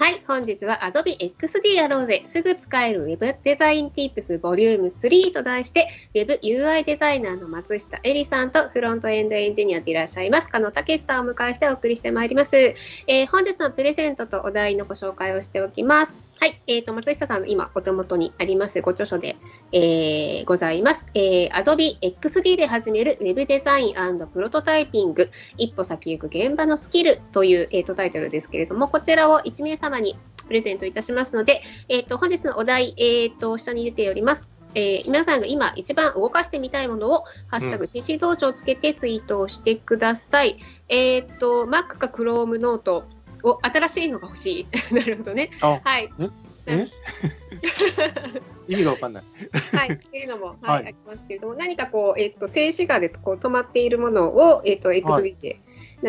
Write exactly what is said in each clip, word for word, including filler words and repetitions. はい、本日は Adobe エックスディー やろうぜ、すぐ使える Web デザイン Tips Vol.スリー と題して Web ユーアイ デザイナーの松下絵里さんとフロントエンドエンジニアでいらっしゃいます鹿野健さんをお迎えしてお送りしてまいります。えー、本日のプレゼントとお題のご紹介をしておきます。はい、えーと、松下さんの今お手元にありますご著書で、えー、ございます、えー。Adobe エックスディー で始める Web デザイン&プロトタイピング一歩先行く現場のスキルという、えーと、タイトルですけれども、こちらをいち名様にプレゼントいたしますので、えー、と本日のお題、えー、と下に出ております、えー、皆さんが今一番動かしてみたいものをハッシュタグ シーシー 道場をつけてツイートをしてください、うん、えっと Mac か Chrome ノートを新しいのが欲しいなるほどね、はい、意味がわかんないはいっていうのも、はいはい、ありますけれども、何かこう、えー、と静止画でこう止まっているものを、えー、と エックスディー で、は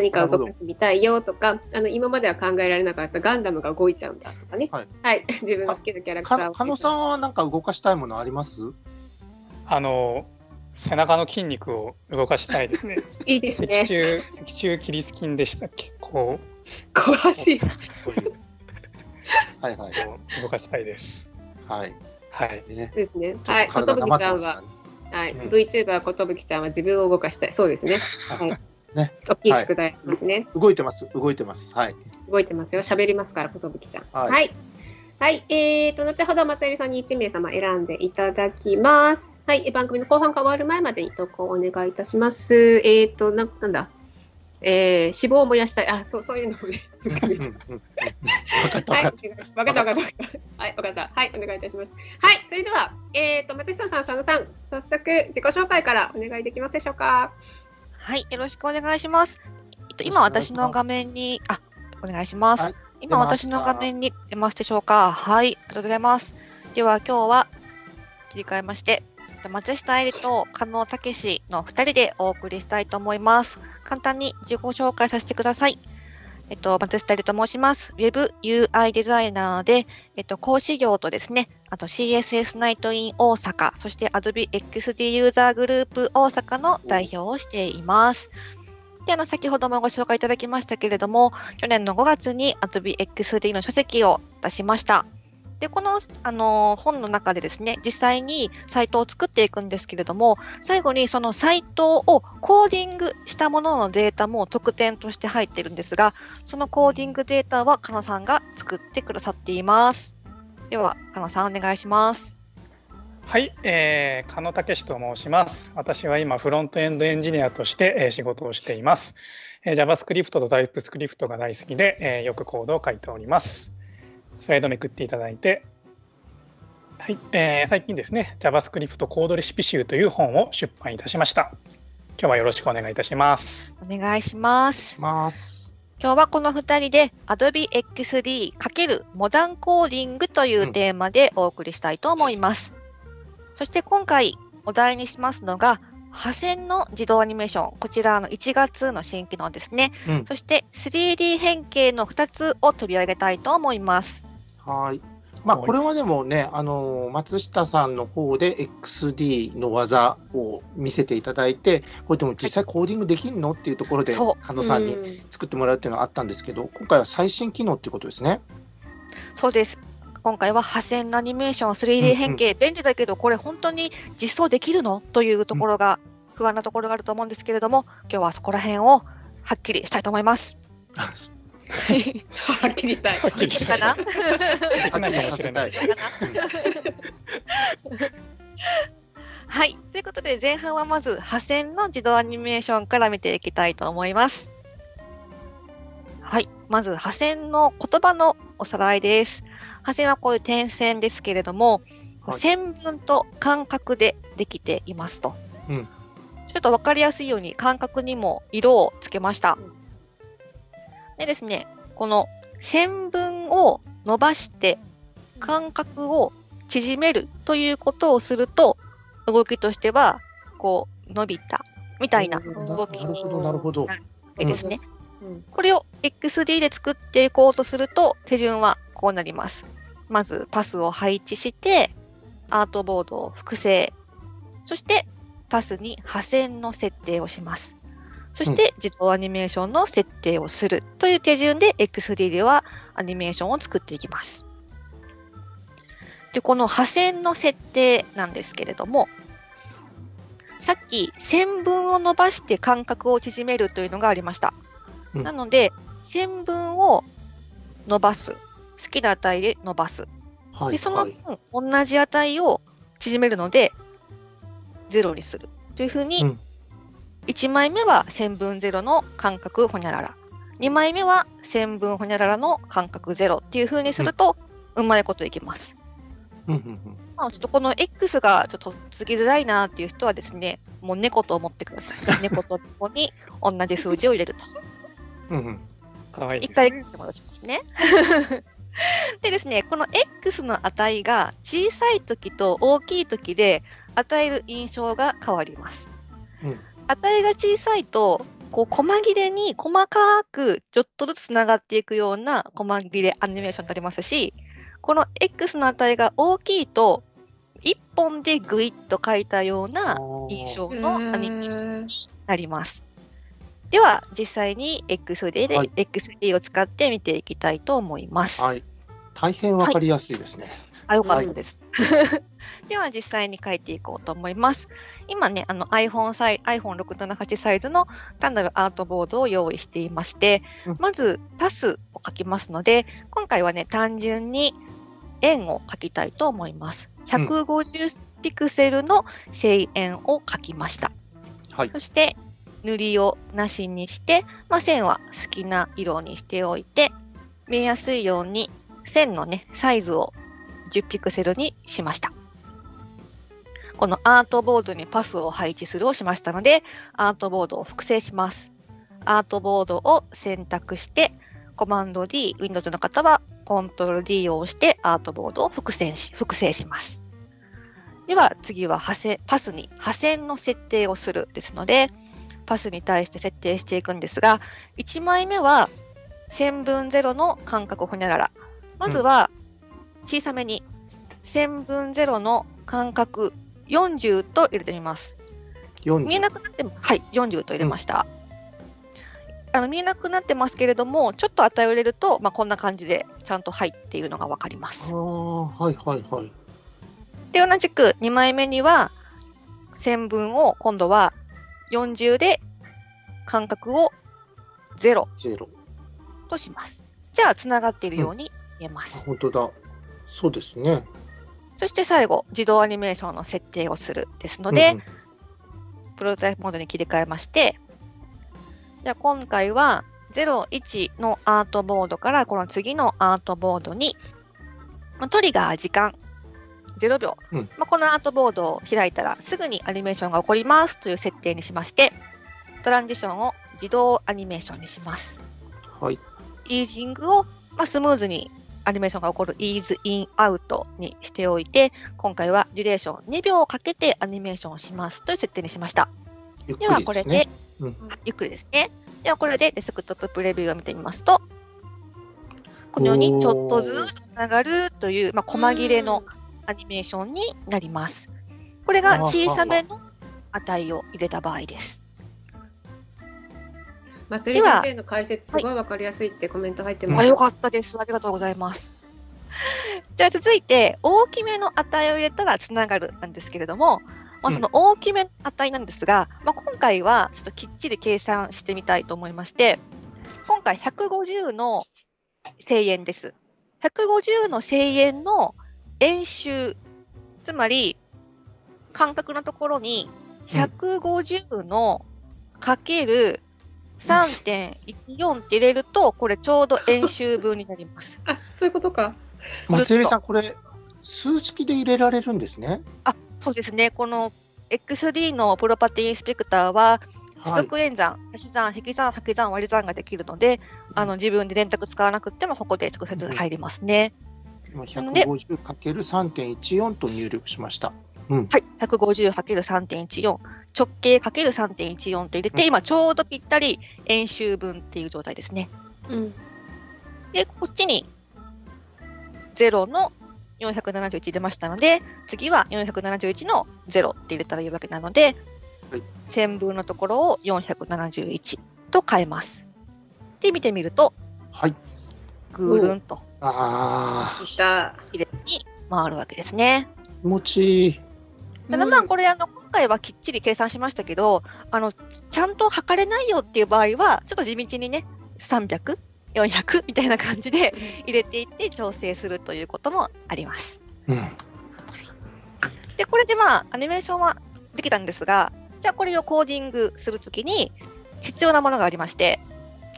い、何か動かしてみたいよとか、あの今までは考えられなかったガンダムが動いちゃうんだとかね、はい、はい、自分の好きなキャラクターを。鹿野さんはなんか動かしたいものあります？あの背中の筋肉を動かしたいですね。いいですね。脊柱、脊柱起立筋でしたっけ？こう詳しい。はいはい。動かしたいです。はいはい。ですね。はい。寿ちゃんは、はい。VTuber ことぶきちゃんは自分を動かしたい。そうですね。はい。ね、大きい宿題ですね、はい。動いてます、動いてます、はい。動いてますよ、喋りますから、ことぶきちゃん。はい、はい、はい、えっ、ー、と、後ほど松江さんにいち名様選んでいただきます。はい、番組の後半が終わる前までに投稿をお願いいたします。えっ、ー、と、な、なんだ。えー、脂肪を燃やしたい、あ、そう、そういうのもね。はい、わかった、わかった、はい、わかった、はい、お願いいたします。はい、それでは、えっ、ー、と、松下さん、佐野さん、早速自己紹介からお願いできますでしょうか。はい、よろしくお願いします。えっと、今私の画面に、あ、お願いします。はい、今私の画面に出ますでしょうか。はい、ありがとうございます。では今日は切り替えまして、松下絵里と鹿野健のふたりでお送りしたいと思います。簡単に自己紹介させてください。えっと、松下絵里と申します。Web ユーアイ デザイナーで、えっと、講師業とですね、あと シーエスエス ナイトイン大阪、そして Adobe エックスディー ユーザーグループ大阪の代表をしています。で、あの、先ほどもご紹介いただきましたけれども、去年のごがつに Adobe エックスディー の書籍を出しました。で、この、あの、本の中でですね、実際にサイトを作っていくんですけれども、最後にそのサイトをコーディングしたもののデータも特典として入っているんですが、そのコーディングデータは鹿野さんが作ってくださっています。では、鹿野さんお願いします。はい、えー、鹿野健と申します。私は今、フロントエンドエンジニアとして、えー、仕事をしています。えー、ジャバスクリプト と タイプスクリプト が大好きで、えー、よくコードを書いております。スライドめくっていただいて、はい、えー、最近ですね、ジャバスクリプト コードレシピ集という本を出版いたしました。今日はよろしくお願いいたします。お願いします。ます今日はこのふたりで Adobe エックスディー× モダンコーディングというテーマでお送りしたいと思います。うん、そして今回お題にしますのが、破線の自動アニメーション、こちらのいちがつの新機能ですね。うん、そして スリーディー 変形のふたつを取り上げたいと思います。はい。まあこれはでもね、あの松下さんの方で エックスディー の技を見せていただいて、これでも実際コーディングできるのっていうところで鹿野さんに作ってもらうっていうのはあったんですけど、今回は最新機能っていうことですね。そうです。今回は破線のアニメーション スリーディー 変形、うんうん、便利だけどこれ本当に実装できるのというところが不安なところがあると思うんですけれども、今日はそこら辺をはっきりしたいと思います。はっきりしたい。はっきりしたいかな。はい。ということで前半はまず破線の自動アニメーションから見ていきたいと思います。はい。まず破線の言葉のおさらいです。破線はこういう点線ですけれども、はい、線分と間隔でできていますと。うん、ちょっと分かりやすいように間隔にも色をつけました。うんでですね、この線分を伸ばして間隔を縮めるということをすると、動きとしてはこう伸びたみたいな動きになるわけですね。これを エックスディー で作っていこうとすると手順はこうなります。まずパスを配置してアートボードを複製、そしてパスに破線の設定をします。そして自動アニメーションの設定をするという手順で エックスディー ではアニメーションを作っていきます。で、この破線の設定なんですけれども、さっき線分を伸ばして間隔を縮めるというのがありました。うん、なので線分を伸ばす、好きな値で伸ばす。はい、でその分、はい、同じ値を縮めるのでゼロにするというふうに、うん、いちまいめは線分ゼロの間隔ほにゃらら、にまいめは線分ほにゃららの間隔ゼロっていうふうにすると、うん、うまいこといきます。うんうんうん、まあちょっとこの X がちょっとつきづらいなっていう人はですね、もう猫と思ってください。猫と猫に同じ数字を入れると。うんうん、かわいいですね。いっかいして戻しますね。でですね、この X の値が小さい時と大きい時で与える印象が変わります。うん、値が小さいとこう細切れに細かくちょっとずつつながっていくような細切れアニメーションになりますし、この X の値が大きいといっぽんでグイッと描いたような印象のアニメーションになります。では実際に エックスディー で、はい、エックスディー を使って見ていきたいと思います。はい、大変わかりやすいですね。はい、あ、よかったです。はい、では実際に書いていこうと思います。今ね、あの iPhone サイ アイフォンろくななはち サイズの単なるアートボードを用意していまして、うん、まずパスを書きますので、今回はね単純に円を書きたいと思います。ひゃくごじゅうピクセルの正円を書きました。はい、そして塗りをなしにして、まあ、線は好きな色にしておいて、見えやすいように線のねサイズをじゅうピクセルにしました。このアートボードにパスを配置するをしましたので、アートボードを複製します。アートボードを選択して、コマンド D、Windows の方はコントロール D を押してアートボードを複製し、複製します。では次は破線、パスに破線の設定をするですので、パスに対して設定していくんですが、いちまいめは線分ゼロの間隔ほにゃらら、まずは小さめに線分ゼロの間隔よんじゅうと入れてみます。よんじゅう見えなくなっても、はい、よんじゅうと入れました。うん、あの見えなくなってますけれども、ちょっと与えられると、まあ、こんな感じでちゃんと入っているのが分かります。あ、はいはいはい。で同じくにまいめには線分を今度はよんじゅうで間隔をゼロとします。じゃあつながっているように見えます。うん、本当だ。そうですね。そして最後、自動アニメーションの設定をするですので、うんうん、プロトタイプモードに切り替えまして、じゃあ今回はゼロいちのアートボードからこの次のアートボードに、トリガー時間。ゼロびょう、うん、まあ、このアートボードを開いたらすぐにアニメーションが起こりますという設定にしまして、トランジションを自動アニメーションにします。はい、イージングを、まあ、スムーズにアニメーションが起こるイーズインアウトにしておいて、今回はデュレーションにびょうかけてアニメーションをしますという設定にしました。ゆっくりですね。ではこれで、うん、ゆっくりですね。ではこれでデスクトッププレビューを見てみますと、このようにちょっとずつつながるという、まあ、細切れのアニメーションになります。これが小さめの値を入れた場合です。まつり先生の解説すごいわかりやすいってコメント入ってます。はい、あ、よかったです。ありがとうございます。じゃあ続いて大きめの値を入れたらつながるなんですけれども、まあ、その大きめの値なんですが、うん、まあ、今回はちょっときっちり計算してみたいと思いまして、今回ひゃくごじゅうの正円です。ひゃくごじゅうの正円の円周、つまり間隔のところにひゃくごじゅうのかける さんてんいちよん って入れると、これちょうど円周分になります。あ、そういうことか。松井さん、これ数式で入れられるんですね。あ、そうですね。この エックスディー のプロパティインスペクターは四則演算、足し算、引き算、掛け算、割り算ができるので、あの自分で電卓使わなくてもここで直接入りますね。うん、ひゃくごじゅうかけるさんてんいちよん と入力しました。うん、はい、ひゃくごじゅうかけるさんてんいちよん、直径 かけるさんてんいちよん と入れて、うん、今ちょうどぴったり円周分っていう状態ですね。うん、でこっちにゼロのよんひゃくななじゅういち出ましたので、次はよんひゃくななじゅういちのゼロって入れたらいいわけなので、はい、線分のところをよんひゃくななじゅういちと変えます。で見てみると、はい、ぐるんときれいに回るわけですね。気持ちいい。ただまあこれあの今回はきっちり計算しましたけど、あのちゃんと測れないよっていう場合はちょっと地道にねさんびゃく、よんひゃくみたいな感じで入れていって調整するということもあります。うん、でこれでまあアニメーションはできたんですが、じゃあこれをコーディングするときに必要なものがありまして、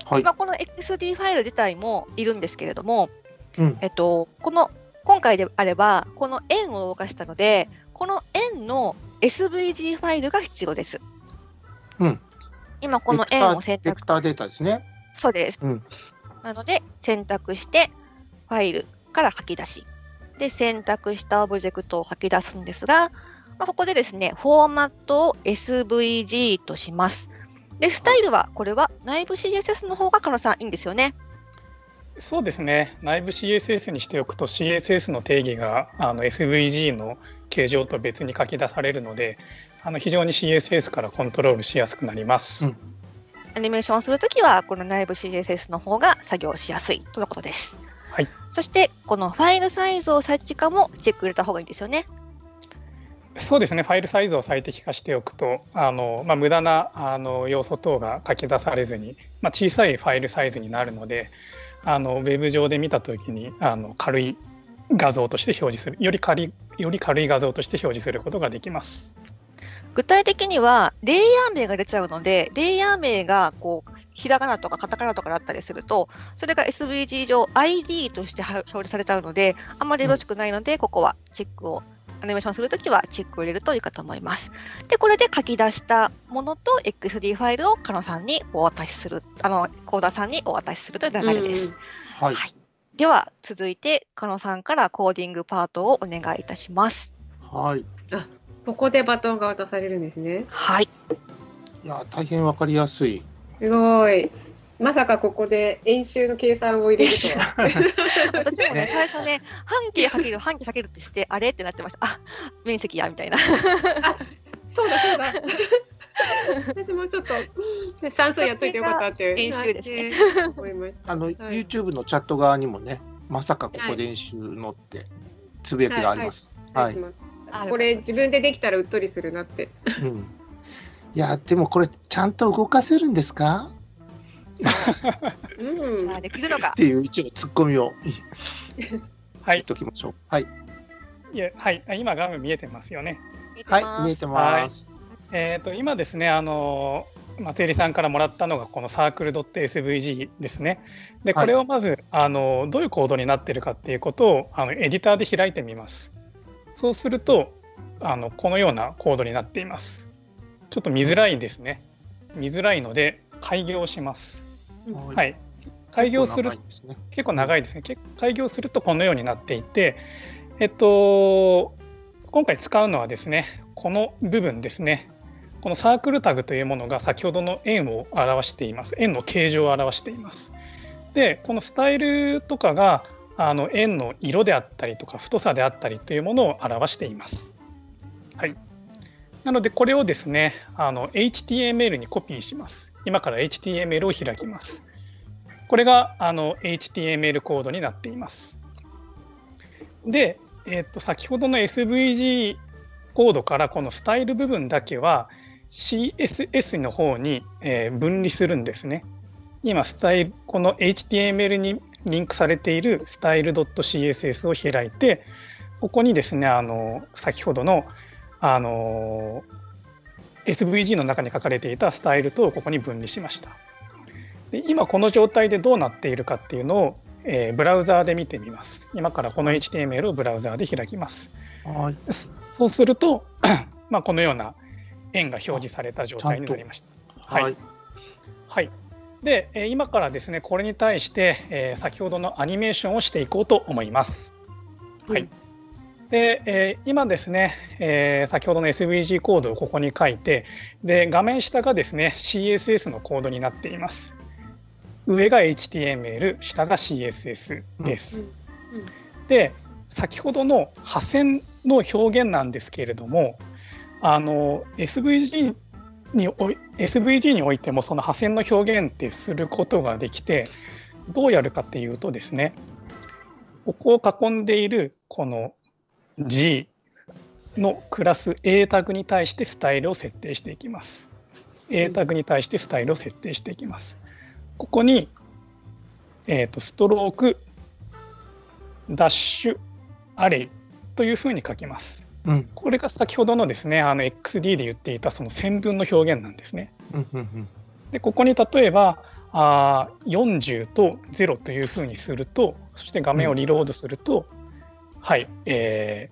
はい、今この エックスディー ファイル自体もいるんですけれども、うん、えっとこの今回であればこの円を動かしたので、この円の エスブイジー ファイルが必要です。うん、今この円を選択。ベクターデータですね。そうです。うん、なので選択してファイルから書き出し。で選択したオブジェクトを書き出すんですが、まあ、ここでですねフォーマットを エスブイジー とします。でスタイルはこれは内部 シーエスエス の方が狩野さんいいんですよね。そうですね、内部 シーエスエス にしておくと シーエスエス の定義があの エスブイジー の形状と別に書き出されるので、あの非常に シーエスエス からコントロールしやすくなります、うん、アニメーションをするときはこの内部 シーエスエス の方が作業しやすいとのことです、はい、そしてこのファイルサイズを最適化もチェック入れた方がいいんですよね。そうですね、ファイルサイズを最適化しておくとあの、まあ、無駄なあの要素等が書き出されずに、まあ、小さいファイルサイズになるので、あのウェブ上で見たときにあの軽い画像として表示するより軽い、より軽い画像として表示することができます。具体的にはレイヤー名が出ちゃうので、レイヤー名がこうひらがなとかカタカナとかだったりすると、それが エスブイジー 上 アイディー として表示されちゃうので、あんまりよろしくないので、うん、ここはチェックをアニメーションするときはチェックを入れるといいかと思います。でこれで書き出したものと エックスディー ファイルを狩野さんにお渡しする、あのコーダーさんにお渡しするという流れです。はい、はい。では続いて狩野さんからコーディングパートをお願いいたします。はい。あ、ここでバトンが渡されるんですね。はい。いや大変わかりやすい。すごい。まさかここで演習の計算を入れるとは私もね最初ね半径かける半径かけるってしてあれってなってました。あ、面積やみたいな。あ、そうだそうだ私もちょっと算数やっといてよかったっていう演習ですね思いました。あの、はい、YouTube のチャット側にもねまさかここで演習のってつぶやきがあります。はい。これ自分でできたらうっとりするなって。うん、いやでもこれちゃんと動かせるんですか？うん、できるのかっていう一応ツッコミを入っときましょう。はい。いや、はい、今画面見えてますよね。はい、見えてます。えっと今ですね、あの松入さんからもらったのがこのサークルドット エスブイジー ですね。でこれをまず、はい、あのどういうコードになっているかっていうことをあのエディターで開いてみます。そうするとあのこのようなコードになっています。ちょっと見づらいですね。見づらいので開業します。はい、開業する結構長いですね。開業するとこのようになっていて、えっと今回使うのはですねこの部分ですね。このサークルタグというものが先ほどの円を表しています。円の形状を表しています。でこのスタイルとかがあの円の色であったりとか太さであったりというものを表しています。はい、なのでこれをですねあの エイチティーエムエル にコピーします。今から エイチティーエムエル を開きます。これがあの エイチティーエムエル コードになっています。で、えー、と先ほどの エスブイジー コードからこのスタイル部分だけは シーエスエス の方に分離するんですね。今スタイル、この エイチティーエムエル にリンクされている スタイルドットシーエスエス を開いて、ここにですねあの先ほどのあのエスブイジー の中に書かれていたスタイルとここに分離しました。で今この状態でどうなっているかっていうのを、えー、ブラウザーで見てみます。今からこの エイチティーエムエル をブラウザーで開きます。はい、そうするとまあこのような円が表示された状態になりました。はい、はいはい、で今からですねこれに対して、えー、先ほどのアニメーションをしていこうと思います。はい、うんでえー、今ですね、えー、先ほどの エスブイジー コードをここに書いてで画面下がですね シーエスエス のコードになっています。上が エイチティーエムエル 下が シーエスエス です、うんうん、で先ほどの破線の表現なんですけれどもあの エスブイジーにおい エスブイジー においてもその派生の表現ってすることができて、どうやるかっていうとですね、ここを囲んでいるこの G のクラス A タグに対してスタイルを設定していきます。A タグに対してスタイルを設定していきます。ここに、えーと、ストロークダッシュアレイというふうに書きます。うん、これが先ほどのですね、あの エックスディー で言っていたその線分の表現なんですね。うんうんうん、でここに例えばあよんじゅうとゼロというふうにすると、そして画面をリロードすると、うん、はい、え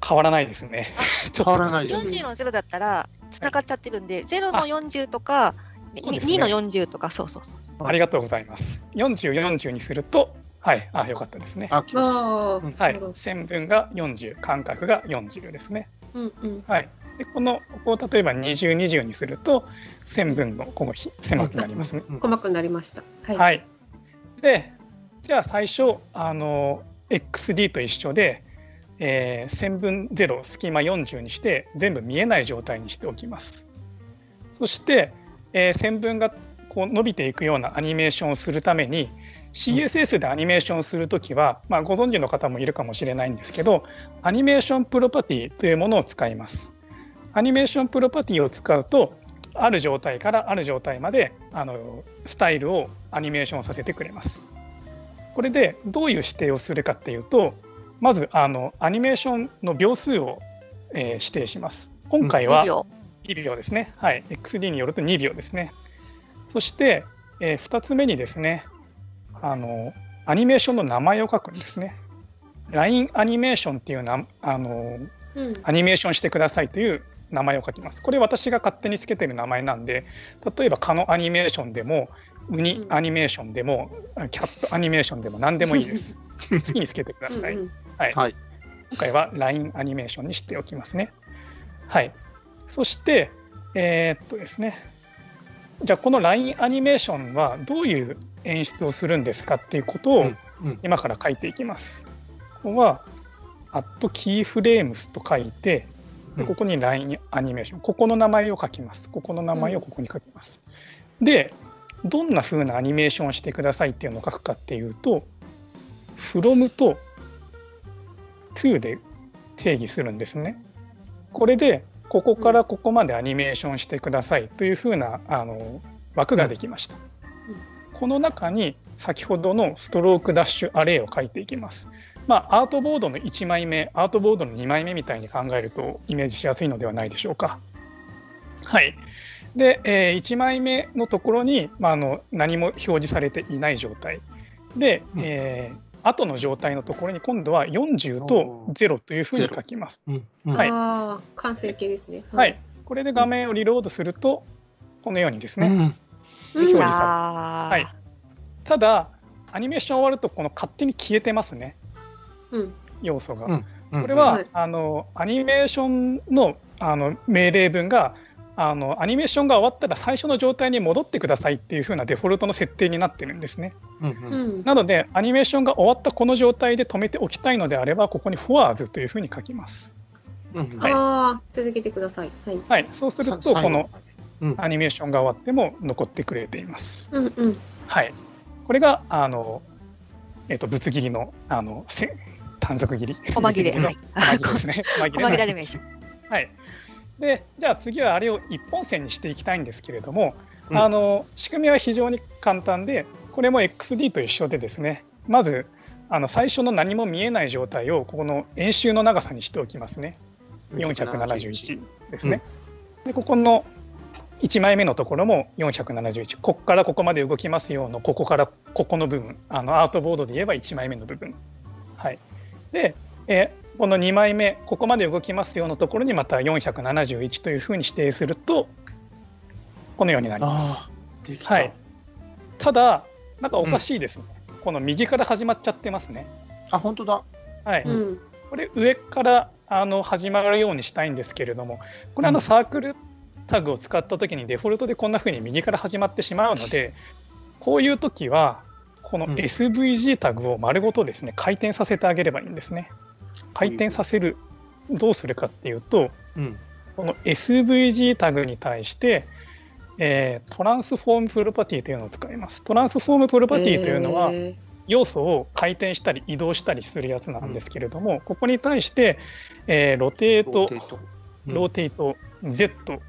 ー、変わらないですね。変わらないですね。よんじゅうのゼロだったらつながっちゃってるんで、はい、ゼロのよんじゅうとか、ね、にのよんじゅうとか、そうそうそう。ありがとうございます。よんじゅう、よんじゅうにすると、はい、あ、よかったですね。あ、来ました。はい、線分がよんじゅう、間隔がよんじゅうですね。うんうん、はい。でこのここを例えばにじゅう、にじゅうにすると線分のここ狭くなりますね。細くなりました。はい。はい、でじゃあ最初あの エックスディー と一緒で、えー、線分ゼロ、隙間よんじゅうにして全部見えない状態にしておきます。そして、えー、線分がこう伸びていくようなアニメーションをするために。シーエスエス でアニメーションするときは、まあ、ご存知の方もいるかもしれないんですけど、アニメーションプロパティというものを使います。アニメーションプロパティを使うと、ある状態からある状態まであのスタイルをアニメーションさせてくれます。これでどういう指定をするかっていうと、まずあのアニメーションの秒数を、えー、指定します。今回はにびょうですね。はい、エックスディー によるとにびょうですね。そして、えー、ふたつめにですね、あのアニメーションの名前を書くんですね。ライン アニメーションっていうなあの、うん、アニメーションしてくださいという名前を書きます。これ私が勝手につけてる名前なんで、例えば蚊のアニメーションでもウニアニメーションでも、うん、キャットアニメーションでも何でもいいです。好きにつけてください。はいはい、今回は ライン アニメーションにしておきますね。はい、そして、えーっとですね、じゃあこの ライン アニメーションはどういう演出をするんですかっていうことを今から書いていきます。ここはアットキーフレームス と書いて、でここに ライン アニメーション、ここの名前を書きます。ここの名前をここに書きます。で、どんな風なアニメーションをしてくださいっていうのを書くかっていうと、from と to で定義するんですね。これでここからここまでアニメーションしてくださいという風なあの枠ができました。この中に先ほどのストロークダッシュアレイを書いていきます。まあ、アートボードのいちまいめ、アートボードのにまいめみたいに考えるとイメージしやすいのではないでしょうか。はい。で、えー、いちまいめのところに、まあ、あの何も表示されていない状態で、えー、後の状態のところに今度はよんじゅうとゼロというふうに書きます。完成形ですね。はいはい、これで画面をリロードするとこのようにですね。うん表示される。はい、ただアニメーション終わるとこの勝手に消えてますね、うん、要素が、うんうん、これは、はい、あのアニメーション の, あの命令文があのアニメーションが終わったら最初の状態に戻ってくださいっていう風なデフォルトの設定になってるんですね、うんうん、なのでアニメーションが終わったこの状態で止めておきたいのであればここにフォアーズという風に書きます、うんうん、はい、あ続けてください、はいはい、そうするとこのアニメーションが終わっても残ってくれています。うんうん、はい、これがあのえっ、ー、とぶつ切りのあの短冊切り。おまぎれ。はい。ですね。おまぎれアニメーション。はい。で、じゃあ次はあれを一本線にしていきたいんですけれども、うん、あの仕組みは非常に簡単で、これも エックスディー と一緒でですね、まずあの最初の何も見えない状態をここの円周の長さにしておきますね。よんひゃくななじゅういちですね。うん、でここのいちまいめのところもよんひゃくななじゅういち、ここからここまで動きますよのここからここの部分、あのアートボードで言えばいちまいめの部分、はい、でえこのにまいめここまで動きますよのところにまたよんひゃくななじゅういちというふうに指定するとこのようになります。できた。はい、ただなんかおかしいですね、うん、この右から始まっちゃってますね。あ本当だ、はい、うん、これ上からあの始まるようにしたいんですけれども、これあのサークル、うんタグを使ったときにデフォルトでこんなふうに右から始まってしまうので、こういうときはこの エスブイジー タグを丸ごとですね回転させてあげればいいんですね。回転させるどうするかっていうと、この エスブイジー タグに対して、えー、トランスフォームプロパティというのを使います。トランスフォームプロパティというのは、えー、要素を回転したり移動したりするやつなんですけれども、うん、ここに対して、えー、ロテート、ローテート、うん、Z、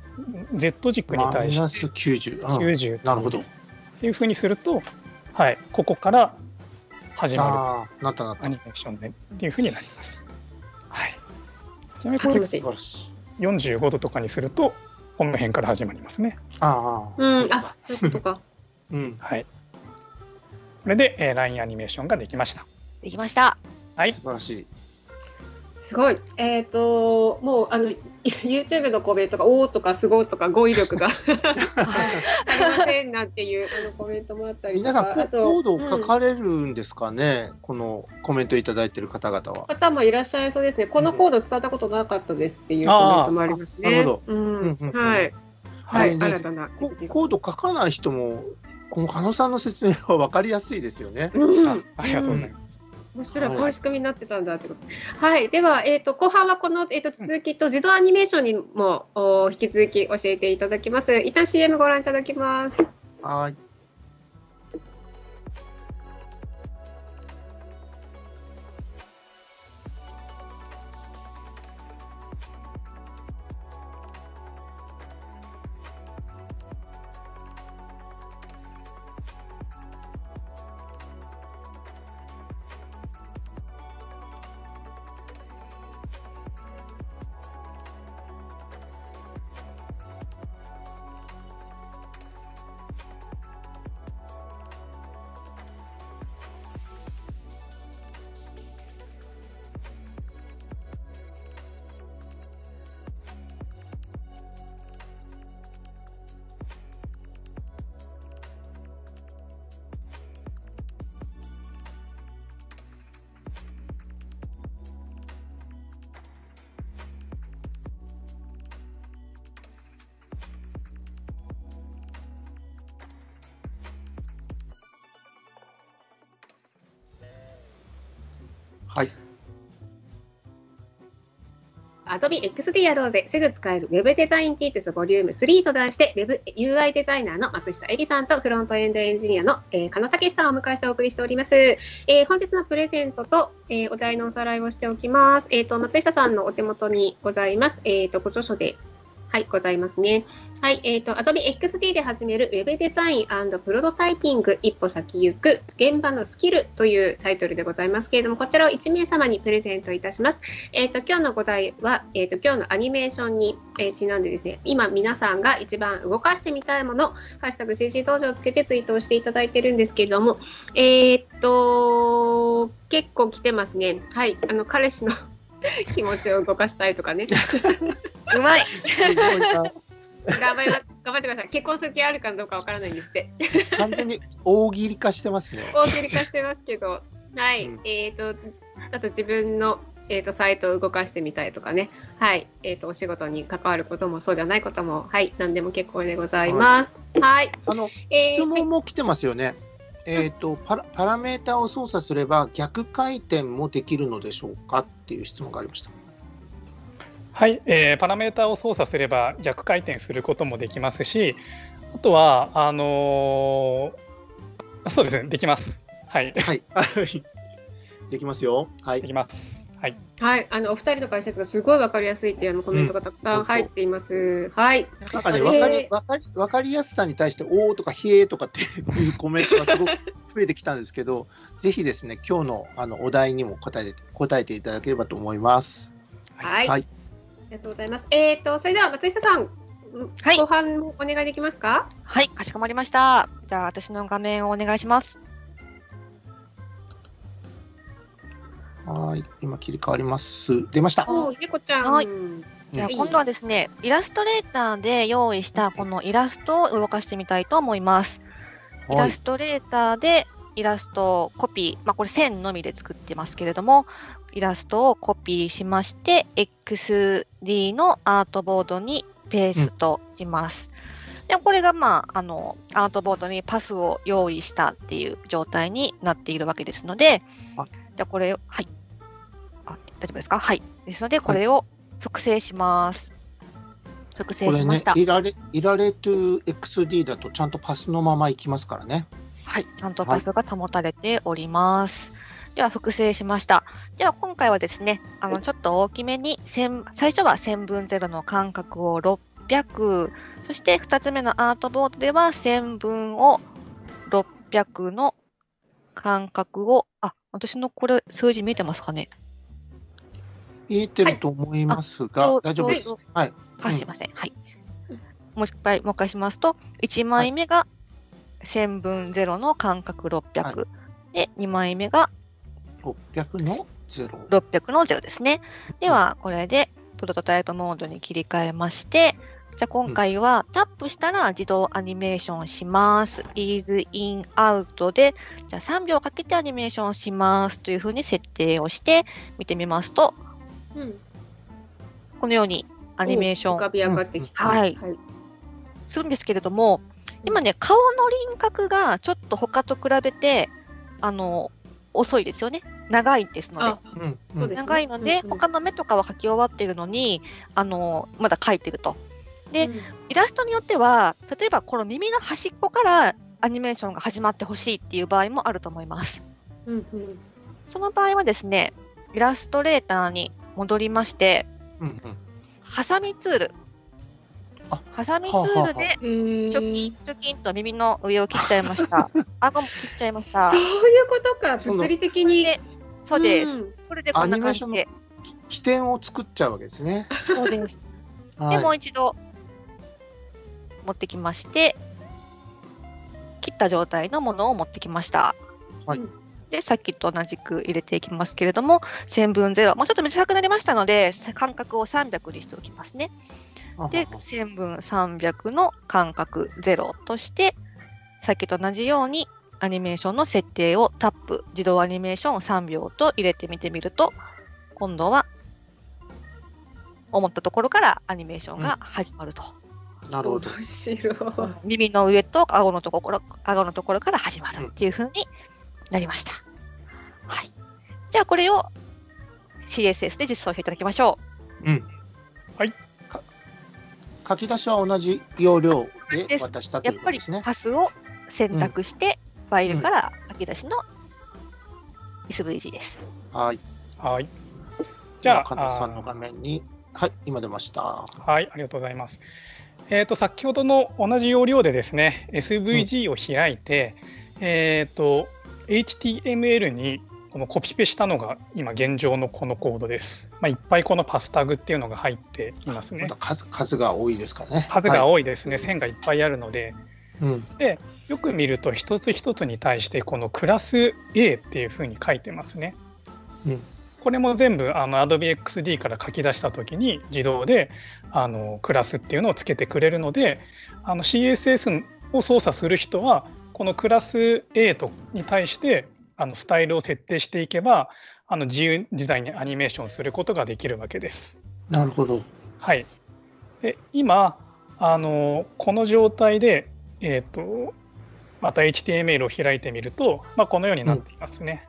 Z 軸に対してマイナスきゅうじゅう、きゅうじゅうなるほどっていうふうにすると、はい、ここから始まるアニメーションでっていうふうになります。はい、ちなみにこれよんじゅうごどとかにするとこの辺から始まりますね。ああ、うん、あ、そういうことか。うん、はい。これで、えー、ラインアニメーションができました。できました。はい。素晴らしい。すごい。えっと、もうあの YouTube のコメントがおーとかすごいとか語彙力がありませんなんていうあのコメントもあったりとか。皆さんコードを書かれるんですかね、うん、このコメントいただいている方々は。方もいらっしゃいそうですね。このコード使ったことなかったですっていうコメントもありますね。なるほど。うん、はい。はい。新たな。コード書かない人も。この加納さんの説明は分かりやすいですよね。うん、ありがとうございます。むしろこういう仕組みになってたんだってこと。はい、はい、では、えっ、ー、と、後半はこの、えっ、ー、と、続きと自動アニメーションにも、お、引き続き教えていただきます。一旦 シーエム ご覧いただきます。はい。Adobe エックスディー やろうぜ、すぐ使える Web デザイン Tips ボリュームスリーと題して Web ユーアイ デザイナーの松下絵里さんとフロントエンドエンジニアの、えー、加納武さんをお迎えしてお送りしております。えー、本日のプレゼントと、えー、お題のおさらいをしておきます。えーと、松下さんのお手元にございます。えーと、ご著書で。はい、ございますね。はい、えっと、Adobe エックスディー で始める Web デザイン&プロトタイピング一歩先行く現場のスキルというタイトルでございますけれども、こちらをいちめいさまにプレゼントいたします。えっと、今日のご題は、えっと、今日のアニメーションにちなんでですね、今皆さんが一番動かしてみたいもの、ハッシュタグ シージー 登場をつけてツイートをしていただいてるんですけれども、えっと、結構来てますね。はい、あの、彼氏の気持ちを動かしたいとかね。うまい。頑張り、頑張ってください。結婚する気あるかどうかわからないんですって。完全に大喜利化してますね。大喜利化してますけど、はい。うん、えっと、あと自分の、えっと、サイトを動かしてみたいとかね。はい。えっと、お仕事に関わることも、そうじゃないことも、はい、何でも結構でございます。はい。あの、えー、質問も来てますよね。はい、えっと、パラ、パラメータを操作すれば、逆回転もできるのでしょうかっていう質問がありました。はい、えー、パラメータを操作すれば逆回転することもできますし、あとはあのー、そうですね、できます。はい。はい、できますよ。はい。できます。はい。はい、あのお二人の解説がすごいわかりやすいっていうあのコメントがたくさん入っています。うん、はい。なんかね、わかりわかりわかりやすさに対しておーとかへーとかっていうコメントがすごく増えてきたんですけど、ぜひですね、今日のあのお題にも答えて答えていただければと思います。はい。はい、ありがとうございます。えっと、それでは松下さん、はい、後半もお願いできますか。はい、かしこまりました。じゃあ、私の画面をお願いします。はい、今切り替わります。出ました。おお、ひでこちゃん。はい。じゃあ、今度はですね、イラストレーターで用意したこのイラストを動かしてみたいと思います。はい、イラストレーターでイラストをコピー、まあ、これ線のみで作ってますけれども。イラストをコピーしまして、エックスディー のアートボードにペーストします。うん、でこれが、まあ、あのアートボードにパスを用意したっていう状態になっているわけですので、じゃこれを、はい、あ、大丈夫ですか？はい。ですので、これを複製します。複製しました。これね、いられ、いられ トゥーエックスディー だとちゃんとパスのままいきますからね。はい、ちゃんとパスが保たれております。はい、では複製しました。では今回はですね、あのちょっと大きめに千、最初はせんぶんゼロの間隔をろっぴゃく、そしてふたつめのアートボードではせんぶんをろっぴゃくの間隔を、あ、私のこれ数字見えてますかね。見えてると思いますが、はい、大丈夫です。はい。あ、すいません。はい。もう一回、もう一回しますと、いちまいめがせんぶんゼロの間隔ろっぴゃく、はい、でにまいめがろっぴゃくのゼロ。ろっぴゃくのゼロですね。では、これでプロトタイプモードに切り替えまして、じゃあ今回はタップしたら自動アニメーションします。Ease in out で、じゃあさんびょうかけてアニメーションしますというふうに設定をして見てみますと、うん、このようにアニメーション浮かび上がってきて、はい、はい、するんですけれども、今ね、顔の輪郭がちょっと他と比べてあの遅いですよね。長いですので、長いので、うん、他の目とかは描き終わっているのに、あのまだ描いてると。で、うん、イラストによっては、例えばこの耳の端っこからアニメーションが始まってほしいっていう場合もあると思います。うんうん、その場合はですね、イラストレーターに戻りまして、うんうん、ハサミツール、ハサミツールでチョキンチョキンと耳の上を切っちゃいました。顎も切っちゃいました。そういうことか、物理的に。そうです。これでこんな感じで起点を作っちゃうわけですね。そうです。でもう一度持ってきまして、切った状態のものを持ってきました。はい。でさっきと同じく入れていきますけれども、せんぶんゼロ、もうちょっと短くなりましたので間隔をさんびゃくにしておきますね。でせんぶんさんびゃくの間隔ゼロとして、さっきと同じようにアニメーションの設定をタップ、自動アニメーションをさんびょうと入れてみてみると、今度は思ったところからアニメーションが始まると。うん、なるほど。耳の上と顎のところ、顎のところから始まるっていうふうに、うん、なりました。はい。じゃあこれを シーエスエス で実装していただきましょう。うん。はい。書き出しは同じ要領で渡したということですね。やっぱりパスを選択して、うん、ファイルから書き出しの エスブイジー です。うん、はい。はい。じゃあ加藤さんの画面に、はい、今出ました。はい、ありがとうございます。えっと先ほどの同じ要領でですね、エスブイジー を開いて、うん、えっとエイチティーエムエル にこのコピペしたのが今現状のこのコードです。まあ、いっぱいこのパスタグっていうのが入っていますね。数、数が多いですかね。数が多いですね。はい、線がいっぱいあるので。うん、で、よく見ると一つ一つに対してこのクラス A っていうふうに書いてますね。うん、これも全部あの Adobe エックスディー から書き出したときに自動であのクラスっていうのをつけてくれるので、あの シーエスエス を操作する人はこのクラス A とに対してあのスタイルを設定していけば、あの自由自在にアニメーションすることができるわけです。なるほど。はい、で今あのこの状態で、えー、とまた エイチティーエムエル を開いてみると、まあ、このようになっていますね。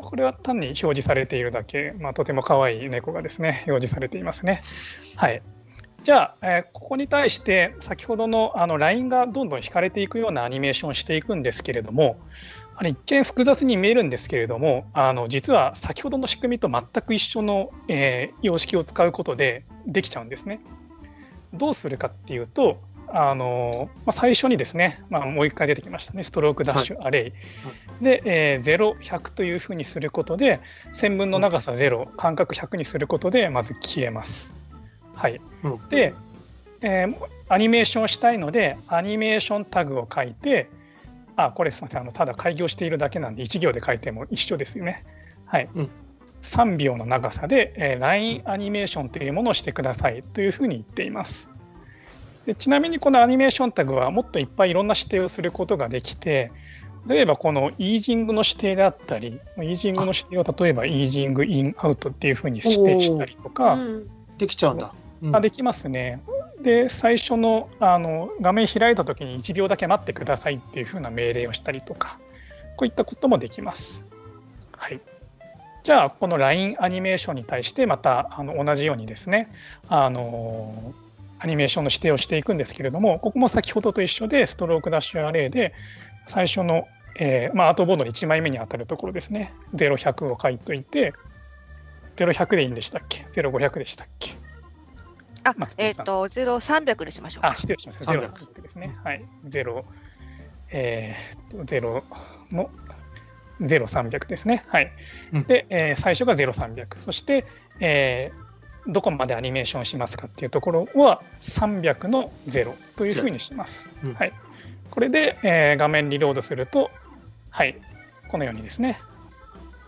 これは単に表示されているだけ、まあ、とても可愛い猫がですね表示されていますね。はい、じゃあ、えー、ここに対して先ほどのあのラインがどんどん引かれていくようなアニメーションをしていくんですけれども、あれ一見複雑に見えるんですけれども、あの実は先ほどの仕組みと全く一緒の、えー、様式を使うことでできちゃうんですね。どうするかっていうと、あのまあ、最初にですね、まあ、もう一回出てきましたね、ストロークダッシュアレイで、えー、ゼロ、ひゃくというふうにすることで線分の長さゼロ、間隔ひゃくにすることでまず消えます。はい、で、えー、アニメーションをしたいのでアニメーションタグを書いて、あ、これすみません、あのただ開業しているだけなんでいち行で書いても一緒ですよね。はい、うん、さんびょうの長さで、えー、ライン アニメーションというものをしてくださいというふうに言っています。でちなみにこのアニメーションタグはもっといっぱいいろんな指定をすることができて、例えばこのイージングの指定であったり、イージングの指定を例えばイージングインアウトっていうふうに指定したりとか、うん、できちゃうんだ。あ、できますね。で最初の、あの画面開いた時にいちびょうだけ待ってくださいっていう風な命令をしたりとか、こういったこともできます。はい、じゃあこの ライン アニメーションに対してまたあの同じようにですねあのアニメーションの指定をしていくんですけれども、ここも先ほどと一緒でストロークダッシュアレイで最初の、えーまあ、アートボードのいちまいめに当たるところですね、ゼロひゃくを書いといて、ゼロひゃくでいいんでしたっけ、ゼロごひゃくでしたっけ、あ、えっとゼロさんびゃくにしましょうか。あ、失礼しました。ゼロさんびゃくですね。はい。ゼロ、えー、っとゼロのゼロさんびゃくですね。はい。うん、で、えー、最初がゼロさんびゃく、そして、えー、どこまでアニメーションしますかっていうところはさんびゃくのゼロというふうにします。うん、はい。これで、えー、画面リロードすると、はい、このようにですね、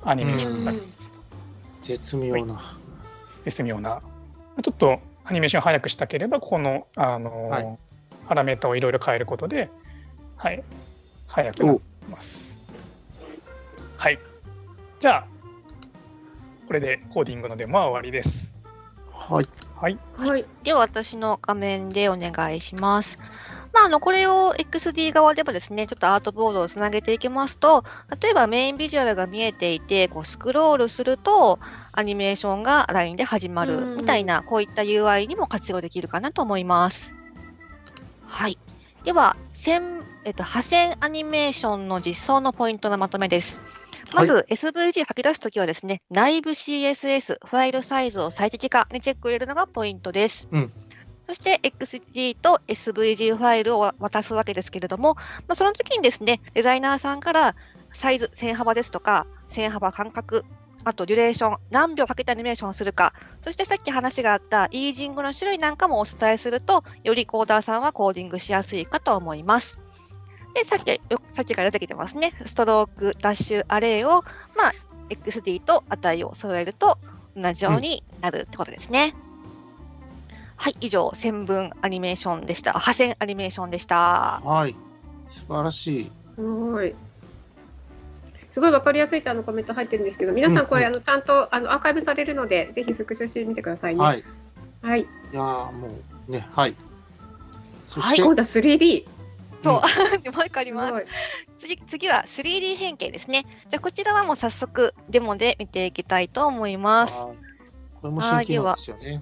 アニメーションになります。絶妙な、はい。絶妙な。ちょっとアニメーションを速くしたければ、ここの、あのーはい、パラメータをいろいろ変えることで、はい、速くなります。はい。じゃあ、これでコーディングのデモは終わりです。はい。はい。はい、では、私の画面でお願いします。まあ、あのこれを エックスディー 側でもですね、ちょっとアートボードをつなげていきますと、例えばメインビジュアルが見えていて、こうスクロールするとアニメーションが ライン で始まるみたいな、こういった ユーアイ にも活用できるかなと思います。はい、では線、えっと、派線アニメーションの実装のポイントのまとめです。まず エスブイジー 吐き出すときはですね、内部 シーエスエス、ファイルサイズを最適化にチェックを入れるのがポイントです。うん、そして エックスディー と エスブイジー ファイルを渡すわけですけれども、まあ、その時にですね、デザイナーさんからサイズ、線幅ですとか、線幅、間隔、あとデュレーション、何秒かけてアニメーションをするか、そしてさっき話があったイージングの種類なんかもお伝えすると、よりコーダーさんはコーディングしやすいかと思います。で、さっき、さっきから出てきてますね、ストローク、ダッシュ、アレイを、まあ、エックスディー と値を揃えると同じようになるってことですね。うん、はい、以上、線分アニメーションでした。派線アニメーションでした。はい、素晴らしい。すごい。すごいわかりやすいとあのコメント入ってるんですけど、皆さんこれ、うん、あのちゃんとあのアーカイブされるので、ぜひ復習してみてくださいね。はい。はい。いやー、もうね、はい。そして、はい、今度は スリーディー。そう、もう一個あります。次、次は スリーディー 変形ですね。じゃあこちらはもう早速デモで見ていきたいと思います。これも新機能ですよね。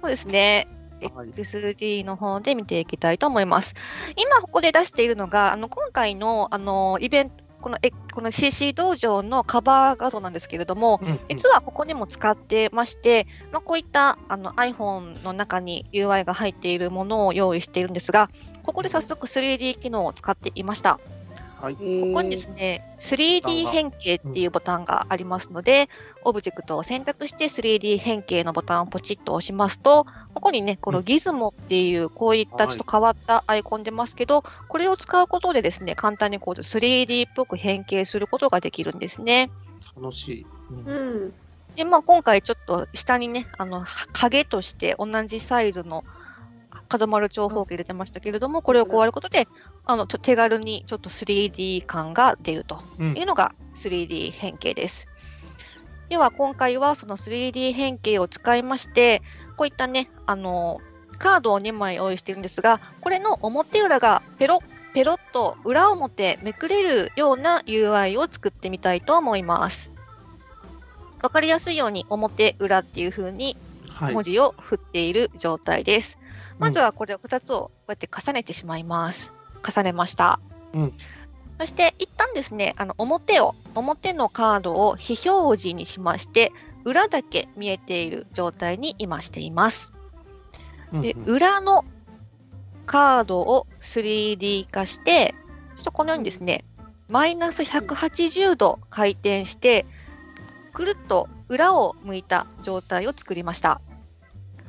そうですね、はい、エックスディー の方で見ていきたいと思います。今ここで出しているのが、あの今回の、あのイベント、この、この シーシー 道場のカバー画像なんですけれども、うんうん、実はここにも使ってまして、まあ、こういったあの iPhone の中に ユーアイ が入っているものを用意しているんですが、ここで早速 スリーディー 機能を使っていました。はい、ここにですね、スリーディー 変形っていうボタンがありますので、うん、オブジェクトを選択して スリーディー 変形のボタンをポチッと押しますと、ここにね、このギズモっていう、こういったちょっと変わったアイコン出ますけど、はい、これを使うことでですね、簡単にこう スリーディー っぽく変形することができるんですね。楽しい。うん。で、まあ今回ちょっと下にね、あの影として同じサイズの角丸長方形入れてましたけれども、これを加えることであの手軽にちょっと スリーディー 感が出るというのが スリーディー 変形です。うん、では今回はその スリーディー 変形を使いまして、こういったね、あのカードをにまい用意しているんですが、これの表裏がペロッペロッと裏表めくれるような ユーアイ を作ってみたいと思います。わかりやすいように表裏っていう風に文字を振っている状態です。はい、まずはこれをふたつをこうやって重ねてしまいます。重ねました。うん、そして一旦ですね、あの表を表のカードを非表示にしまして、裏だけ見えている状態に今しています。うんうん、で裏のカードを スリーディー 化して、ちょっとこのようにですね、マイナスひゃくはちじゅうど回転して、くるっと裏を向いた状態を作りました。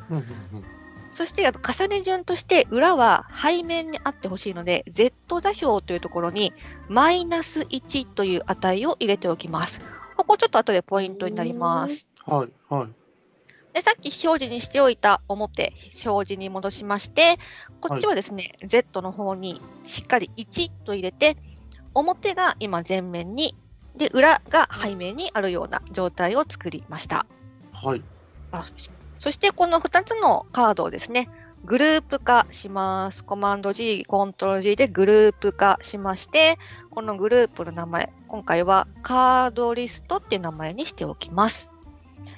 うんうんうん、そして重ね順として裏は背面にあってほしいので Z 座標というところにマイナスいちという値を入れておきます。ここちょっと後でポイントになります。はいはい、でさっき非表示にしておいた表表示に戻しまして、こっちはですね、はい、Z の方にしっかりいちと入れて、表が今前面にで裏が背面にあるような状態を作りました。はい、あ、そしてこのふたつのカードをですね、グループ化します。コマンド G、コントロール G でグループ化しまして、このグループの名前、今回はカードリストっていう名前にしておきます。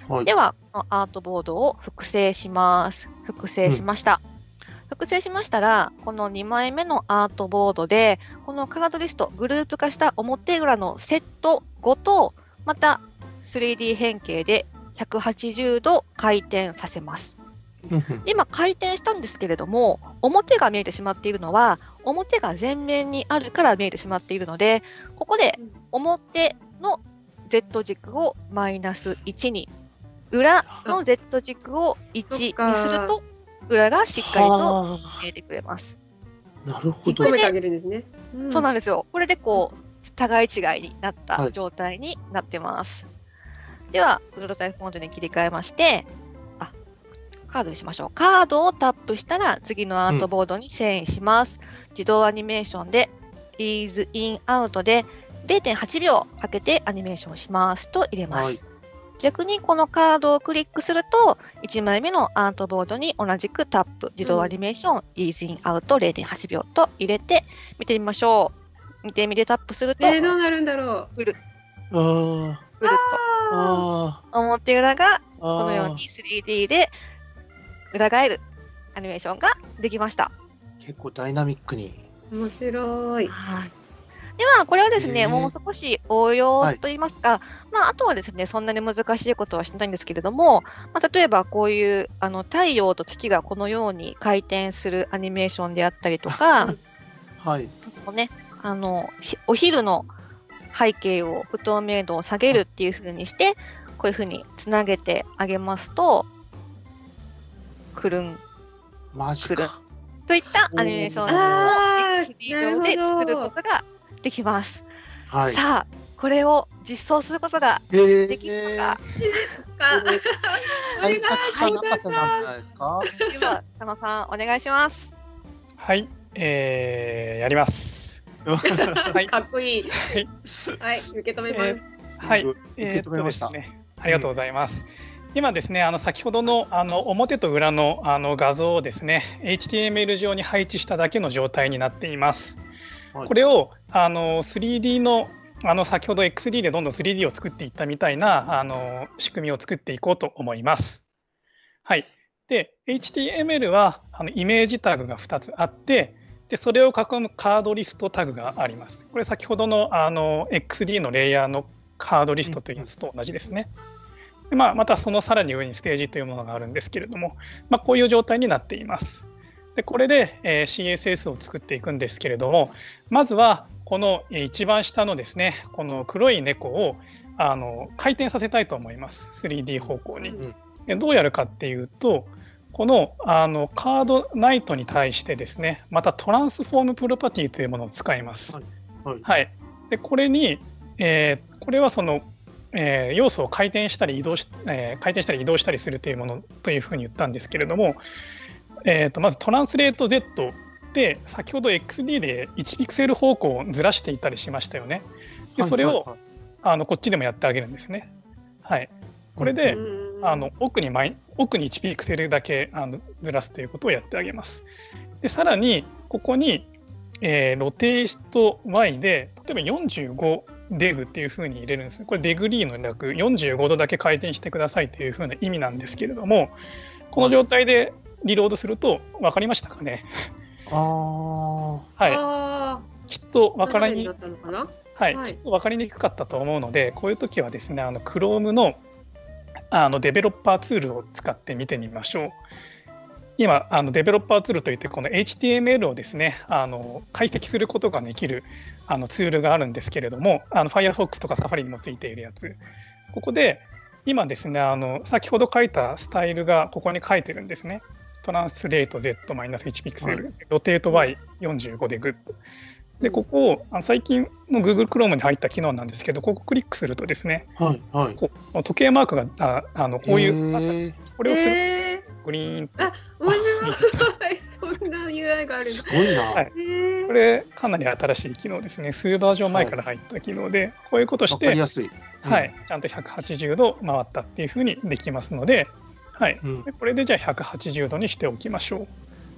はい、では、このアートボードを複製します。複製しました。うん、複製しましたら、このにまいめのアートボードで、このカードリスト、グループ化した表裏のセットごと、また スリーディー 変形でひゃくはちじゅうど回転させます。今回転したんですけれども、表が見えてしまっているのは表が前面にあるから見えてしまっているので、ここで表の Z 軸をマイナスいちに、裏の Z 軸をいちにすると裏がしっかりと見えてくれます。なるほど、これで、そうなんですよ。これでこう互い違いになった状態になってます。はい、ではプロトタイプフォントに切り替えまして、カードにしましょう。カードをタップしたら次のアートボードに遷移します。うん、自動アニメーションで Ease in Out で れいてんはちびょうかけてアニメーションしますと入れます。はい、逆にこのカードをクリックするといちまいめのアートボードに同じくタップ、自動アニメーション、うん、Ease in Out れいてんはちびょうと入れて見てみましょう。見てみでタップすると、えー、どうなるんだろう。ぐるぐると表裏がこのように スリーディー で裏返るアニメーションができました。結構ダイナミックに。面白い。はい。ではこれはですね、えー、もう少し応用といいますか、はい、まああとはですね、そんなに難しいことはしないんですけれども、まあ、例えばこういうあの太陽と月がこのように回転するアニメーションであったりとか、はい。こうね、あのお昼の背景を不透明度を下げるっていう風にして、こういう風につなげてあげますと。くるんくるんといったアニメーションを エックスディー 上で作ることができます。はい、さあこれを実装することができるのか、えー、では佐野さんお願いします。はい、えー、やります。かっこいい。はい、はい、受け止めます。はい、受け止めました。ありがとうございます。うん、今ですね、あの先ほどの、あの表と裏の、あの画像をですね エイチティーエムエル 上に配置しただけの状態になっています。はい、これをあの スリーディー の、あの先ほど エックスディー でどんどん スリーディー を作っていったみたいなあの仕組みを作っていこうと思います。はい、で エイチティーエムエル はあのイメージタグがふたつあって、でそれを囲むカードリストタグがあります。これ先ほどの、あの エックスディー のレイヤーのカードリストというやつと同じですね。うん、まあ、またそのさらに上にステージというものがあるんですけれども、まあ、こういう状態になっています。でこれで、えー、シーエスエス を作っていくんですけれども、まずはこの一番下のですね、この黒い猫をあの回転させたいと思います。 スリーディー 方向に。でどうやるかっていうと、この、あのカードナイトに対してですね、またトランスフォームプロパティというものを使います。はいはいはい、でこれに、えー、これはそのえー、要素を回転したり移動し、えー、回転したり移動したりするというものというふうに言ったんですけれども、えー、とまずトランスレート Z で先ほど エックスディー でいちピクセル方向をずらしていたりしましたよね。でそれをあのこっちでもやってあげるんですね。はい、これであの奥にマイ奥にいちピクセルだけあのずらすということをやってあげます。でさらにここに、えー、ロテーション Y で例えばよんじゅうごデグっていう風に入れるんです。これデグリーの略よんじゅうごどだけ回転してくださいという風な意味なんですけれども、この状態でリロードすると分かりましたかね。あはいあきっと分かりにくかったと思うので、こういう時はですね、あの Chrome の, あのデベロッパーツールを使って見てみましょう。今あのデベロッパーツールといって、この エイチティーエムエル をですね、あの解析することができるあのツールがあるんですけれども、あの Firefox とか Safari にもついているやつ。ここで今ですね、あの先ほど書いたスタイルがここに書いてるんですね。トランスレート Z-いち ピクセル、ロテート ワイよんじゅうご でグッド。でここをあの最近の Google Chrome に入った機能なんですけど、ここをクリックするとですね、はいはい、こう時計マークがああのこういう、えー、これをする、えー、グリーンと。あ、面白い。そんな ユーアイ があるの。すごいな。はい、これかなり新しい機能ですね。数バージョン前から入った機能で、はい、こういうことして、わかりやすい。うん、はい、ちゃんとひゃくはちじゅうど回ったっていうふうにできますので、はい、うん、でこれでじゃあひゃくはちじゅうどにしておきましょう。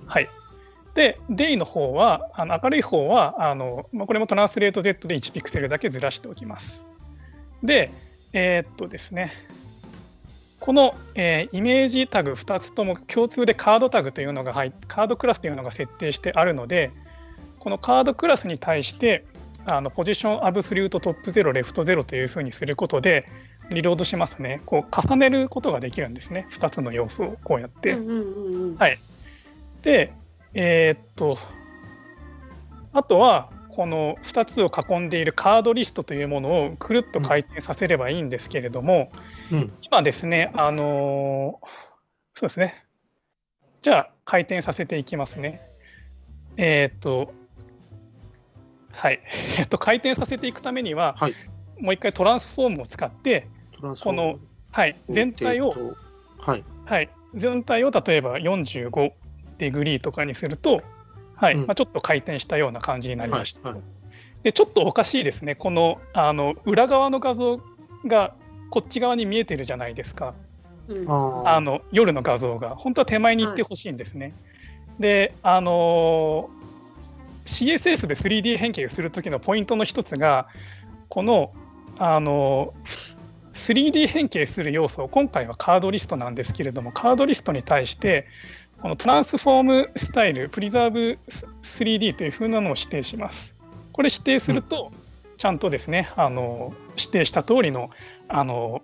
はい。で、デイの方は、あの明るい方は、あのまあ、これもトランスレート Z でいちピクセルだけずらしておきます。で、えー、っとですね、この、えー、イメージタグふたつとも共通でカードタグというのが入って、カードクラスというのが設定してあるので、このカードクラスに対して、あのポジションアブソリュートトップゼロ、レフトゼロというふうにすることで、リロードしますね。こう重ねることができるんですね。ふたつの要素をこうやって。はい。で、えー、っと、あとは、このふたつを囲んでいるカードリストというものをくるっと回転させればいいんですけれども、うん、今ですね、あのー、そうですね。じゃあ、回転させていきますね。えー、っと、はい。えっと、回転させていくためには、はい、もう一回トランスフォームを使って、この、はい、全体を、はいはい、全体を例えばよんじゅうごディグリーとかにすると、はい、うんまあ、ちょっと回転したような感じになりました。はいはい、でちょっとおかしいですね、この、あの裏側の画像がこっち側に見えてるじゃないですか、うん、あの夜の画像が、本当は手前に行ってほしいんですね。はい、で、あのー、シーエスエス で スリーディー 変形するときのポイントの一つが、この、あのスリーディー 変形する要素を今回はカードリストなんですけれども、カードリストに対してこのトランスフォームスタイルプリザーブ スリーディー という風なのを指定します。これ指定するとちゃんとですね、あの指定した通りの、あの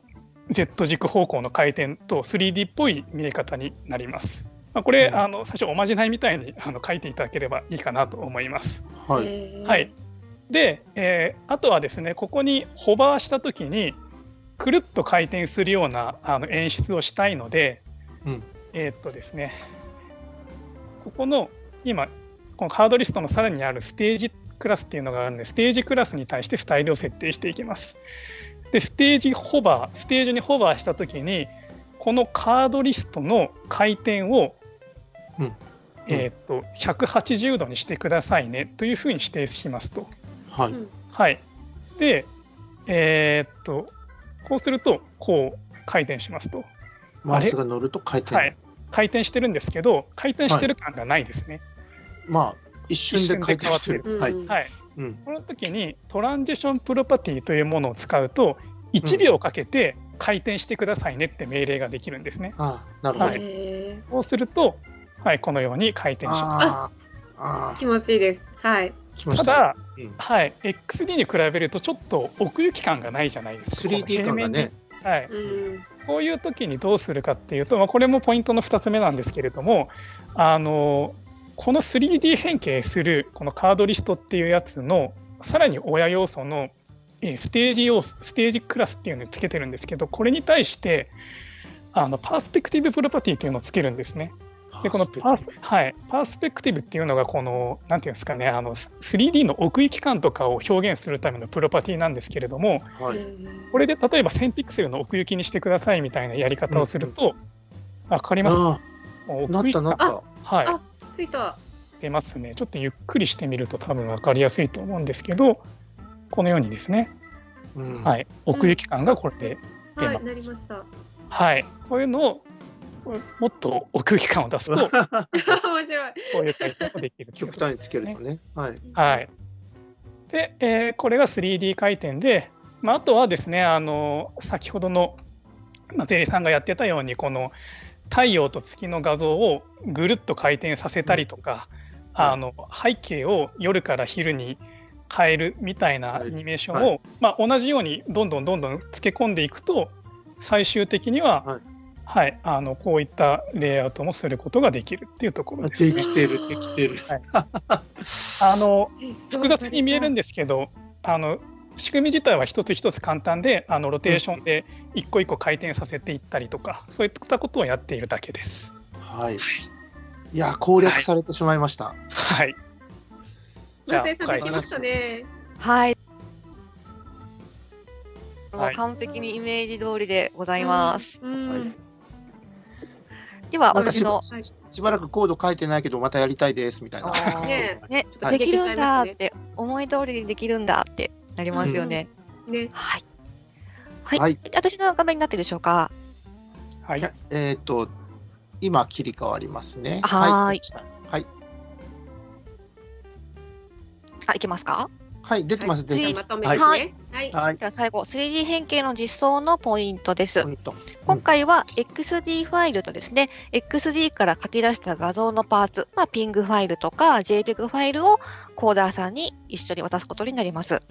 Z 軸方向の回転と スリーディー っぽい見え方になります。まあ、これあの最初おまじないみたいにあの書いていただければいいかなと思います。はい、はいで、えー、あとはですね、ここにホバーしたときにくるっと回転するようなあの演出をしたいので、うん、えーっとですね、ここの今このカードリストのさらにあるステージクラスっていうのがあるので、ステージクラスに対してスタイルを設定していきます。でステージホバー、ステージにホバーしたときにこのカードリストの回転を、うんうん、えーっとひゃくはちじゅうどにしてくださいねというふうに指定しますと。はいはい、で、えー、っとこうするとこう回転しますと、マウスが乗ると回転、はい、回転してるんですけど回転してる感がないですね。はい、まあ一瞬で回転してる、うんはいはいうん、この時にトランジションプロパティというものを使うといちびょうかけて回転してくださいねって命令ができるんですね。うん、あなるほど、はい、こうすると、はい、このように回転します。ああ気持ちいいです。はいただ、うんはい、エックスディー に比べるとちょっと奥行き感がないじゃないですか。 スリーディー 感がね、はいうん、こういう時にどうするかっていうと、まあ、これもポイントのふたつめなんですけれども、あのこの スリーディー 変形するこのカードリストっていうやつのさらに親要素のステージ要素、ステージクラスっていうのをつけてるんですけど、これに対してあのパースペクティブプロパティっていうのをつけるんですね。でこのパース、はい、パースペクティブっていうのがこのなんていうんですかね、あの スリーディー の奥行き感とかを表現するためのプロパティなんですけれども、はい、これで例えばせんピクセルの奥行きにしてくださいみたいなやり方をすると、うん、わかりますか？なったなった。はい。あ、ついた。出ますね。ちょっとゆっくりしてみると多分わかりやすいと思うんですけど、このようにですね、うん、はい、奥行き感がこれで出ます。うんはい、なりました。はい、こういうのをもっと奥行き感を出すと面白いこういう回転もできるということですね。極端につけるとね、はいはい、で、えー、これが スリーディー 回転で、まあ、あとはですね、あの先ほどの松井さんがやってたようにこの太陽と月の画像をぐるっと回転させたりとか、うん、あの背景を夜から昼に変えるみたいなアニメーションを、はいはいまあ、同じようにどんどんどんどんつけ込んでいくと最終的には、はいはい、あのこういったレイアウトもすることができるっていうところですね。できてるできてる、はい、あの複雑に見えるんですけど、あの仕組み自体は一つ一つ簡単で、あのロテーションで一個一個回転させていったりとか、うん、そういったことをやっているだけです。はい、いや攻略されてしまいました。はい完成されてましたね。はい、はい、完璧にイメージ通りでございます。うん、はいでは私のしばらくコード書いてないけどまたやりたいですみたいなねねちょっとできるんだって思い通りにできるんだってなりますよね。うん、ねはいはい、はい、私の画面になってるでしょうか。はいえっ、ー、と今切り替わりますね。はいはい、はいあ、いけますか？はい、できます。できます。はい。では最後、スリーディー 変形の実装のポイントです。うん、今回は エックスディー ファイルとですね、エックスディー から書き出した画像のパーツ、まあ、ピング ファイルとか ジェイペグ ファイルをコーダーさんに一緒に渡すことになります。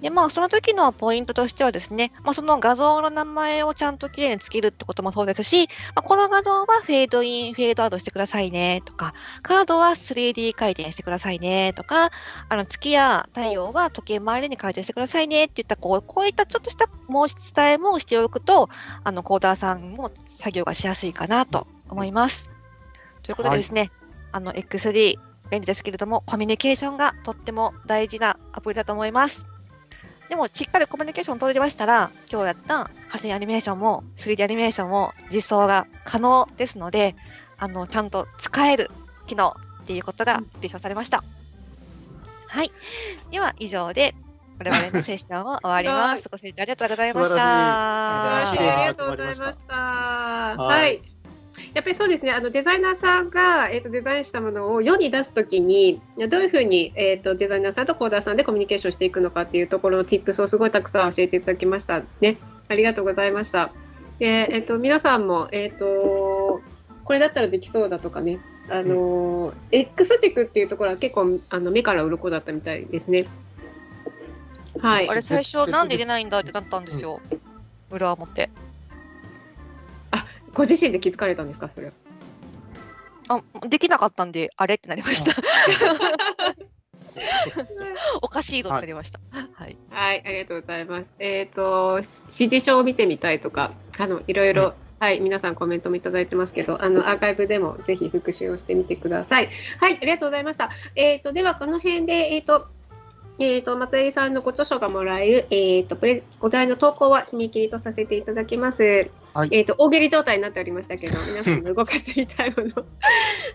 で、まあ、その時のポイントとしてはですね、まあ、その画像の名前をちゃんときれいにつけるってこともそうですし、まあ、この画像はフェードイン、フェードアウトしてくださいねとか、カードは スリーディー 回転してくださいねとか、あの月や太陽は時計回りに回転してくださいねっていったこう、こういったちょっとした申し伝えもしておくと、あのコーダーさんも作業がしやすいかなと思います。ということでですね、はい、あの エックスディー 便利ですけれども、コミュニケーションがとっても大事なアプリだと思います。でもしっかりコミュニケーション取れましたら、今日やった発信アニメーションも スリーディー アニメーションも実装が可能ですので、あのちゃんと使える機能っていうことが提唱されました。はい。では以上で我々のセッションを終わります。ご清聴ありがとうございました。素晴らしい。ありがとうございました。はい。やっぱりそうですね、あのデザイナーさんが、えー、とデザインしたものを世に出すときにどういうふうに、えー、とデザイナーさんとコーダーさんでコミュニケーションしていくのかっていうところの ティップス をすごいたくさん教えていただきましたね。ありがとうございました。で、えー、と皆さんも、えー、とこれだったらできそうだとかね、あの エックス 軸っていうところは結構あの目から鱗だったみたいですね。はい、あれ最初なんで入れないんだってなったんですよ、裏表。ご自身で気づかれたんですか、それは。あ、できなかったんで、あれってなりました。おかしいぞってなりました。はい、はい、ありがとうございます。えっと、指示書を見てみたいとか、あの、いろいろ、はい、皆さんコメントもいただいてますけど、あの、アーカイブでもぜひ復習をしてみてください。はい、ありがとうございました。えっと、では、この辺で、えっと、えーと松江さんのご著書がもらえる、えー、とプレお題の投稿は締め切りとさせていただきます、はい、えーと大喜利状態になっておりましたけど、皆さんの動かしてみたいもの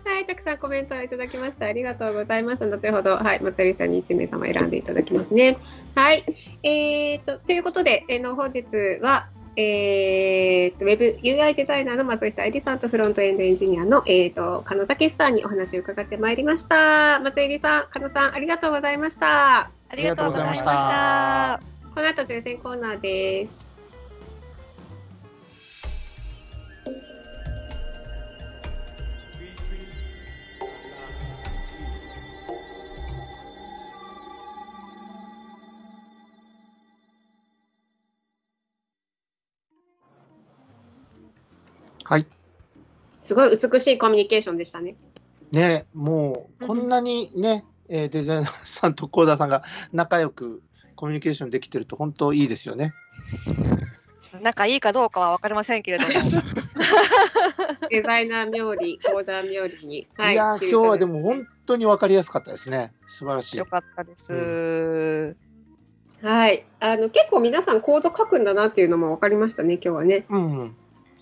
はい、たくさんコメントいただきました。ありがとうございました。後ほど、はい、松江さんにいち名様選んでいただきますね。はい、えー、とということで、えー、の本日はえー、とウェブ ユーアイ デザイナーの松下絵里さんとフロントエンドエンジニアの、えー、と鹿野武さんにお話を伺ってまいりました。松下絵里さん、鹿野さん、ありがとうございました。ありがとうございました。この後抽選コーナーです。はい、すごい美しいコミュニケーションでしたね。ね、もうこんなにね、デザイナーさんとコーダーさんが仲良くコミュニケーションできてると、本当いいですよね。仲いいかどうかは分かりませんけれども、デザイナー冥利、コーダー冥利に。はい、いや、今日はでも本当に分かりやすかったですね。素晴らしい。よかったです。うん、はい、あの結構皆さんコード書くんだなっていうのも分かりましたね、今日はね。うん。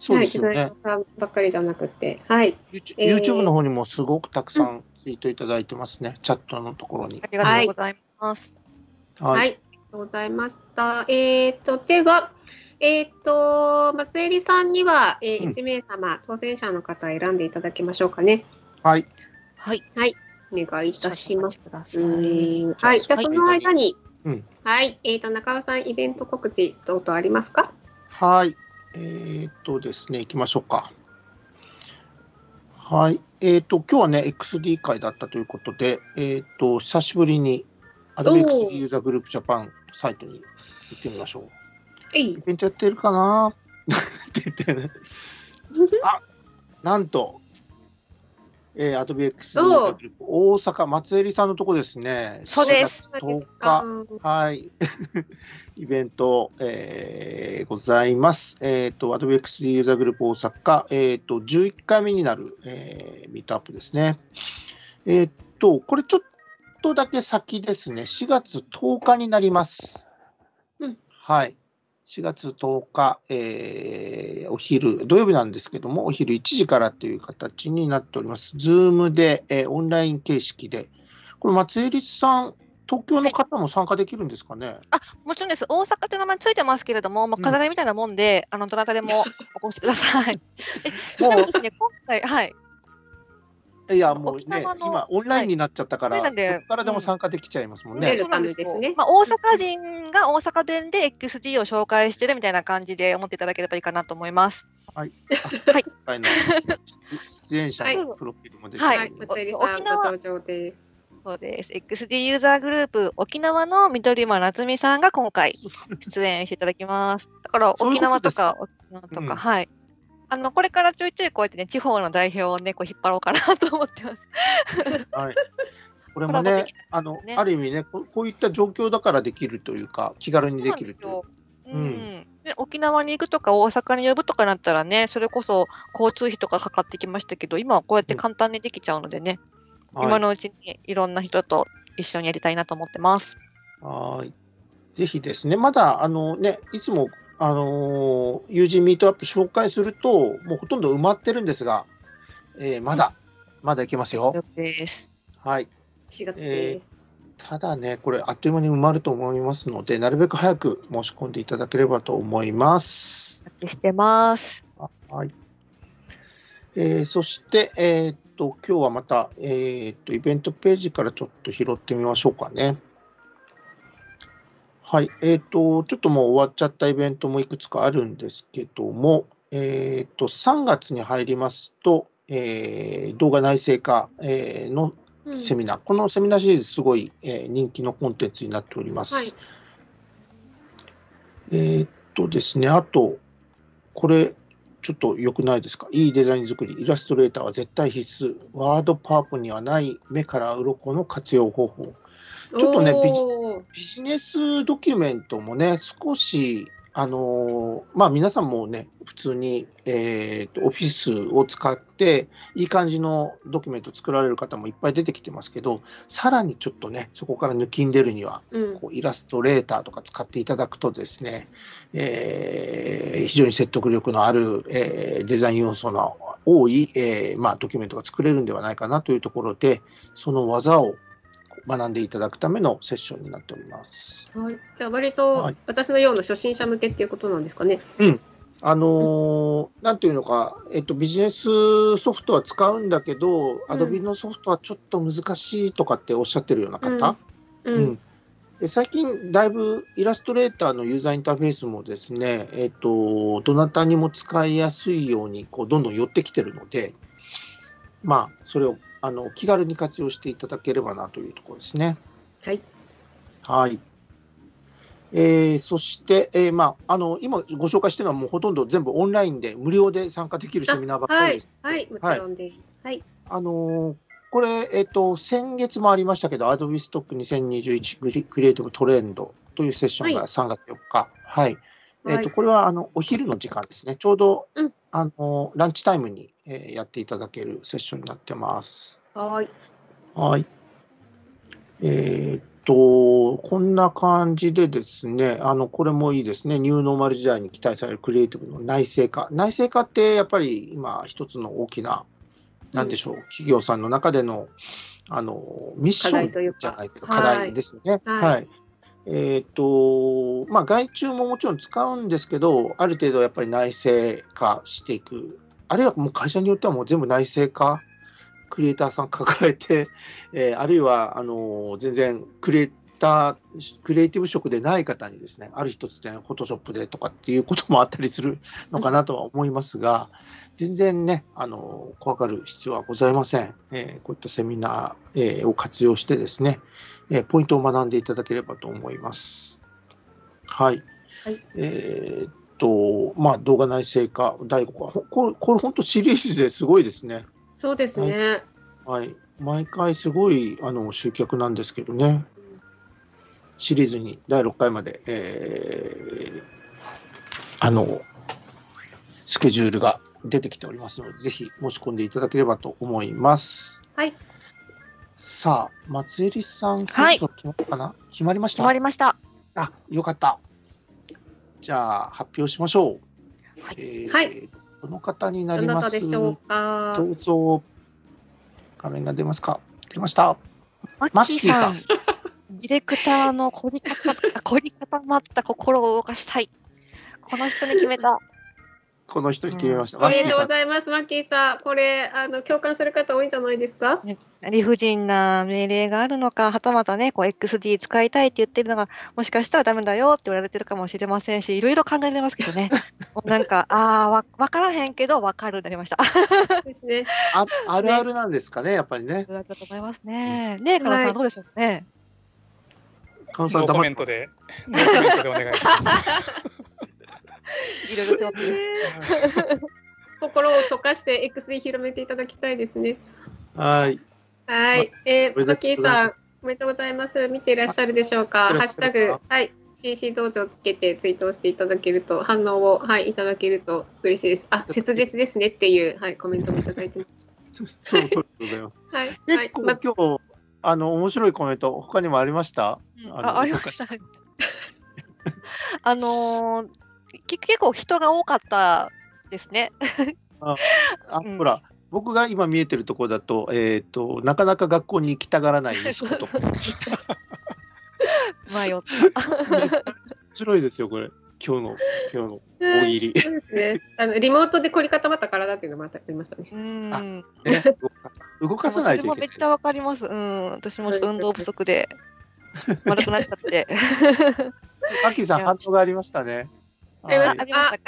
そうですよね。はい、さんばっかりじゃなくて、はい。YouTube の方にもすごくたくさんツイートいただいてますね。うん、チャットのところに。ありがとうございます。はい、はい、ありがとうございました。えっ、ー、とでは、えっ、ー、と松江里さんには、えー、いち名様、うん、当選者の方選んでいただきましょうかね。はい。はいはい。お願いいたします。はい。じゃあその間に、うん、はい。えっ、ー、と中尾さんイベント告知等々ありますか。はい。えっとですね、行きましょうか。はい。えっと、今日はね、エックスディー 会だったということで、えっと、久しぶりに、アドビ エックスディー ユーザーグループジャパンサイトに行ってみましょう。イベントやってるかなって言ってね。あ、なんと、えー、アドビ エックスディー ユーザーグループ、大阪、松江里さんのとこですね。そうです。とおか、はい。イベント、えー、ございます。えっ、ー、と、Adobe エックスディー ユーザーグループ大阪、えっ、ー、と、じゅういっかいめになる、えー、ミートアップですね。えっ、ー、と、これちょっとだけ先ですね。しがつとおかになります。うん、はい。しがつとおか、えー、お昼、土曜日なんですけども、お昼いちじからという形になっております。Zoom で、えー、オンライン形式で。これ、松江里さん、東京の方も参加できるんですかね。はい、あ、もちろんです。大阪という名前ついてますけれども、まあ、飾りみたいなもんで、うん、あのどなたでもお越しください。で、ちなみにですね、今回、はい。いやもうね、今オンラインになっちゃったから、はい、ね、そこからでも参加できちゃいますもんね。大阪人が大阪弁で エックスディー を紹介してるみたいな感じで思っていただければいいかなと思います。はい。はい。出演者のプロフィールも出てます。沖縄登場です。そうです。エックスディー ユーザーグループ沖縄の緑間夏美さんが今回出演していただきます。だから沖縄とか沖縄とか、はい。あのこれからちょいちょいこうやってね、地方の代表をね、こう引っ張ろうかなと思ってます。はい。これもね、あのある意味ね、こういった状況だからできるというか、気軽にできるという。うん。で、沖縄に行くとか大阪に呼ぶとかなったらね、それこそ交通費とかかかってきましたけど、今はこうやって簡単にできちゃうのでね、うん、今のうちにいろんな人と一緒にやりたいなと思ってます。はい。ぜひですね、まだあのね、いつもあの友人ミートアップ紹介するともうほとんど埋まってるんですが、えー、まだ、うん、まだいけますよ。ですはい。しがつです、えー。ただね、これあっという間に埋まると思いますので、なるべく早く申し込んでいただければと思います。お待ちしてます。はい。えー、そしてえー、っと今日はまたえー、っとイベントページからちょっと拾ってみましょうかね。はい、えーと、ちょっともう終わっちゃったイベントもいくつかあるんですけども、えーと、さんがつに入りますと、えー、動画内製化のセミナー、うん、このセミナーシリーズすごい人気のコンテンツになっております。はい、えっとですね、あとこれちょっと良くないですか、いいデザイン作り、イラストレーターは絶対必須、ワードパワポにはない目から鱗の活用方法。ちょっとねビジ、ビジネスドキュメントもね、少し、あのーまあ、皆さんもね、普通に、えー、とオフィスを使って、いい感じのドキュメント作られる方もいっぱい出てきてますけど、さらにちょっとね、そこから抜きんでるには、うん、こうイラストレーターとか使っていただくとですね、えー、非常に説得力のある、えー、デザイン要素の多い、えーまあ、ドキュメントが作れるんではないかなというところで、その技を、学んでいただくためのセッションになっております。はい、じゃあ割と私のような初心者向けっていうことなんですかね。はい、うん、あのー、なんていうのか、えっとビジネスソフトは使うんだけど、うん、Adobe のソフトはちょっと難しいとかっておっしゃってるような方。うん。うんうん、で最近だいぶイラストレーターのユーザーインターフェースもですね、えっとどなたにも使いやすいようにこうどんどん寄ってきてるので、まあそれをあの気軽に活用していただければなというところですね。はい。はい。えー、そして、えーまあ、あの今ご紹介しているのはもうほとんど全部オンラインで無料で参加できるセミナーばっかりです。はい、はい、もちろんです。はい。あのー、これ、えっと、先月もありましたけど、Adobe Stock にせんにじゅういちクリエイティブトレンドというセッションがさんがつよっか。はい。はい、えっと、これはあのお昼の時間ですね。ちょうど、うん、あのランチタイムにやっていただけるセッションになってます。はい。はい。えー、っと、こんな感じでですね、あの、これもいいですね。ニューノーマル時代に期待されるクリエイティブの内製化。内製化ってやっぱり今一つの大きな、なんでしょう、うん、企業さんの中での、あの、ミッションじゃないけど、課題ですね。はい。はい、えーっと、まあ、外注ももちろん使うんですけど、ある程度やっぱり内製化していく。あるいはもう会社によってはもう全部内製化、クリエイターさん抱えて、えー、あるいはあのー、全然クリエイター、クリエイティブ職でない方にですね、ある日突然、フォトショップでとかっていうこともあったりするのかなとは思いますが、全然ね、あのー、怖がる必要はございません。えー、こういったセミナー、えー、を活用してですね、えー、ポイントを学んでいただければと思います。はい。はい、えーっと、まあ、動画内製化、だいごか、これ、これ本当シリーズですごいですね。そうですね、はい、毎回すごいあの集客なんですけどね、シリーズにだいろっかいまで、えー、あのスケジュールが出てきておりますので、ぜひ申し込んでいただければと思います。はい、さあ、松江さん、はい、決まったかな？決まりました？決まりました。あ、よかった。じゃあ、発表しましょう。はい、えーはいこの方になります。どうぞ。画面が出ますか。出ました。マッキーさん。ディレクターの凝り固まった心を動かしたい。この人に決めた。この人決めました。うん、おめでとうございます、マッキーさん。これあの共感する方多いんじゃないですか？理不尽な命令があるのか、はたまたね、こう エックスディー 使いたいって言ってるのが、もしかしたらダメだよって言われてるかもしれませんし、いろいろ考えられますけどね。なんか、ああ、わからへんけど、わかるようになりました。ですね。あ、あるあるなんですかね、やっぱりね。あるあるだと思いますね。ねえ、カノさん、どうでしょうね。カノさん、コメントで、コメントでお願いします。いろいろしますね。心を溶かして X で広めていただきたいですね。はい。はい。えー、マッキーさん、おめでとうございます。見ていらっしゃるでしょうか。ハッシュタグ、はい、シーシー 道場つけてツイートをしていただけると、反応を、はい、いただけると嬉しいです。あ、切実ですねっていう、はい、コメントもいただいてます。そうでございます。はい。結構、はい、今日、あの、面白いコメント、他にもありました。うん、あ、ありました。あのー。結構人が多かったですね。ああ、ほら、うん、僕が今見えてるところだと、えっと、なかなか学校に行きたがらない息子と。迷った。面白いですよ、これ。今日の、今日の大喜利。そうですね。あの、リモートで凝り固まった体っていうのもありましたね。うん。ね、動かさないといけない。私もめっちゃわかります。うん、私もちょっと運動不足で。丸くなっちゃって。マッキーさん、反応がありましたね。あ、あ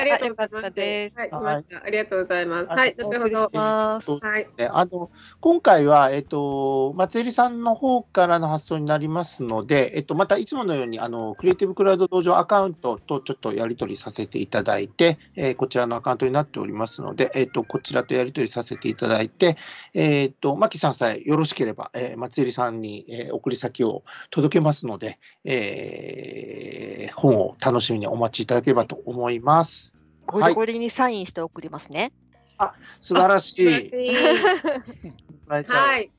りがとうございます。はい、ありがとうございます。はい、後ほど。はい、あの、今回は、えっと、松入さんの方からの発送になりますので、えっと、またいつものように、あの、クリエイティブクラウド道場アカウントとちょっとやり取りさせていただいて、えー、こちらのアカウントになっておりますので、えっと、こちらとやり取りさせていただいて、えっと、マキさんさえよろしければ、えー、松入さんに、えー、送り先を届けますので、えー、本を楽しみにお待ちいただければと思います。ゴリゴリにサインして送りますね。はい、あ、素晴らしい。はい。はい、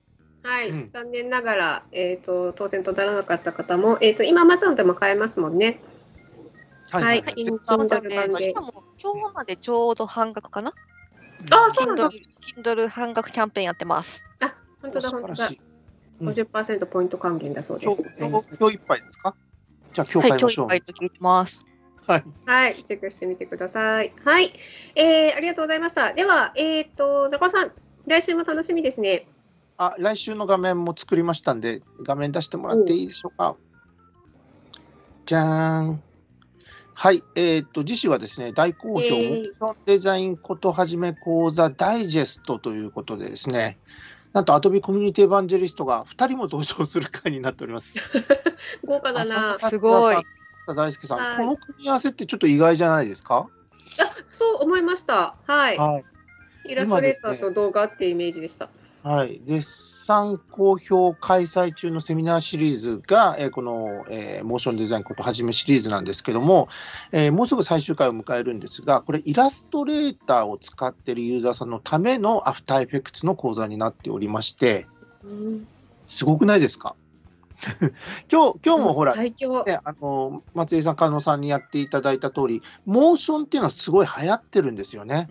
うん、残念ながら、えっ、ー、と、当選とならなかった方も、えっ、ー、と、今アマゾンでも買えますもんね。はい。はい、キンドル版で。しかも、今日までちょうど半額かな。あ、そうなんだ。キンドル半額キャンペーンやってます。あ、本当だ、本当だ。五十パーセントポイント還元だそうです。今日、今日いっぱいですか。じゃあ、今日買いましょう。はい、今日いっぱいと聞いてます。はい、はい、チェックしてみてください。はい、えー、ありがとうございました。では、えっと、中尾さん、来週も楽しみですね。あ、来週の画面も作りましたんで、画面出してもらっていいでしょうか。じゃーん。はい、えっと、次週はですね、大好評、えー、モーションデザインことはじめ講座ダイジェストということでですね。なんとアドビコミュニティエヴァンジェリストがふたりも登場する回になっております。豪華だな。すごい。大輔さん、はい、この組み合わせってちょっと意外じゃないですか？いや、そう思いました。はい。はい、イラストレーターと動画ってイメージでした。はい、絶賛好評開催中のセミナーシリーズが、えー、この、えー、モーションデザインことはじめシリーズなんですけども、えー、もうすぐ最終回を迎えるんですが、これイラストレーターを使っているユーザーさんのためのアフターエフェクツの講座になっておりまして、うん、すごくないですか？今日、今日もほら、ね、あの松井さん、加納さんにやっていただいた通り、モーションっていうのはすごい流行ってるんですよね。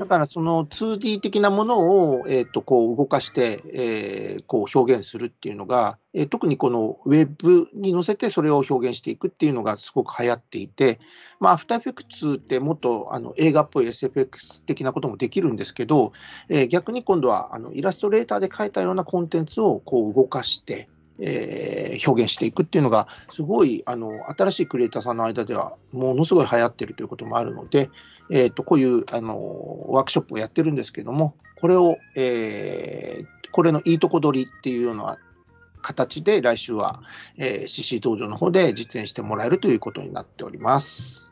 だからその ツーディー 的なものを、えー、とこう動かして、えー、こう表現するっていうのが、えー、特にこのウェブに載せてそれを表現していくっていうのがすごく流行っていて、まあ、アフターエフェクツってもっとあの映画っぽい エスエフエックス 的なこともできるんですけど、えー、逆に今度はあのイラストレーターで描いたようなコンテンツをこう動かして、えー、表現していくっていうのがすごいあの新しいクリエイターさんの間ではものすごい流行ってるということもあるので、えー、とこういうあのワークショップをやってるんですけども、これを、えー、これのいいとこ取りっていうような形で来週は、えー、シーシー 道場の方で実演してもらえるということになっております。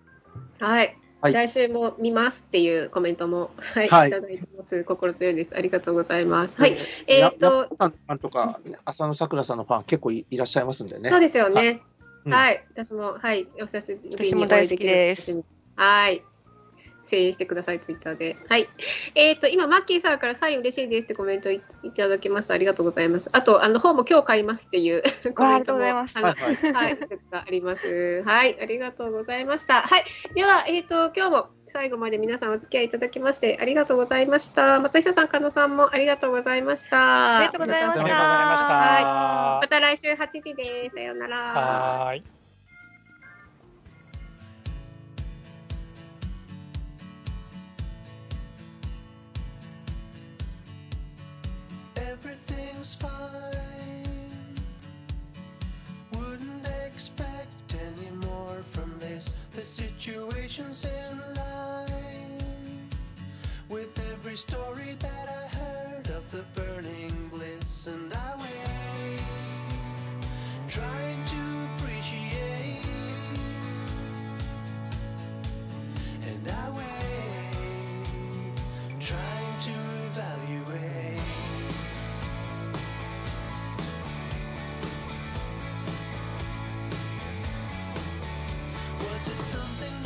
はい、はい、来週も見ますっていうコメントも、はい、はい、いただいてます。心強いです。ありがとうございます。はい、えっと、なんとか浅野さくらさんのファン結構 い, いらっしゃいますんでね。そうですよね。はい、うん、私もはい、お久しぶりにお会いできます。はい。声援してください、ツイッターで。はい。えっ、ー、と、今、マッキーさんからサイン嬉しいですってコメント い, いただきました。ありがとうございます。あと、あの、本も今日買いますっていうコメントもあります。はい。ありがとうございました。はい。では、えっ、ー、と、今日も最後まで皆さんお付き合いいただきまして、ありがとうございました。松下さん、加納さんもありがとうございました。ありがとうございました。はい。また来週はちじです。さようなら。はい。was fine. Wouldn't expect any more from this. The situation's in line with every story that I heard of the burning bliss. And I wait, trying to appreciate. And I wait, trying to evaluate. Was it something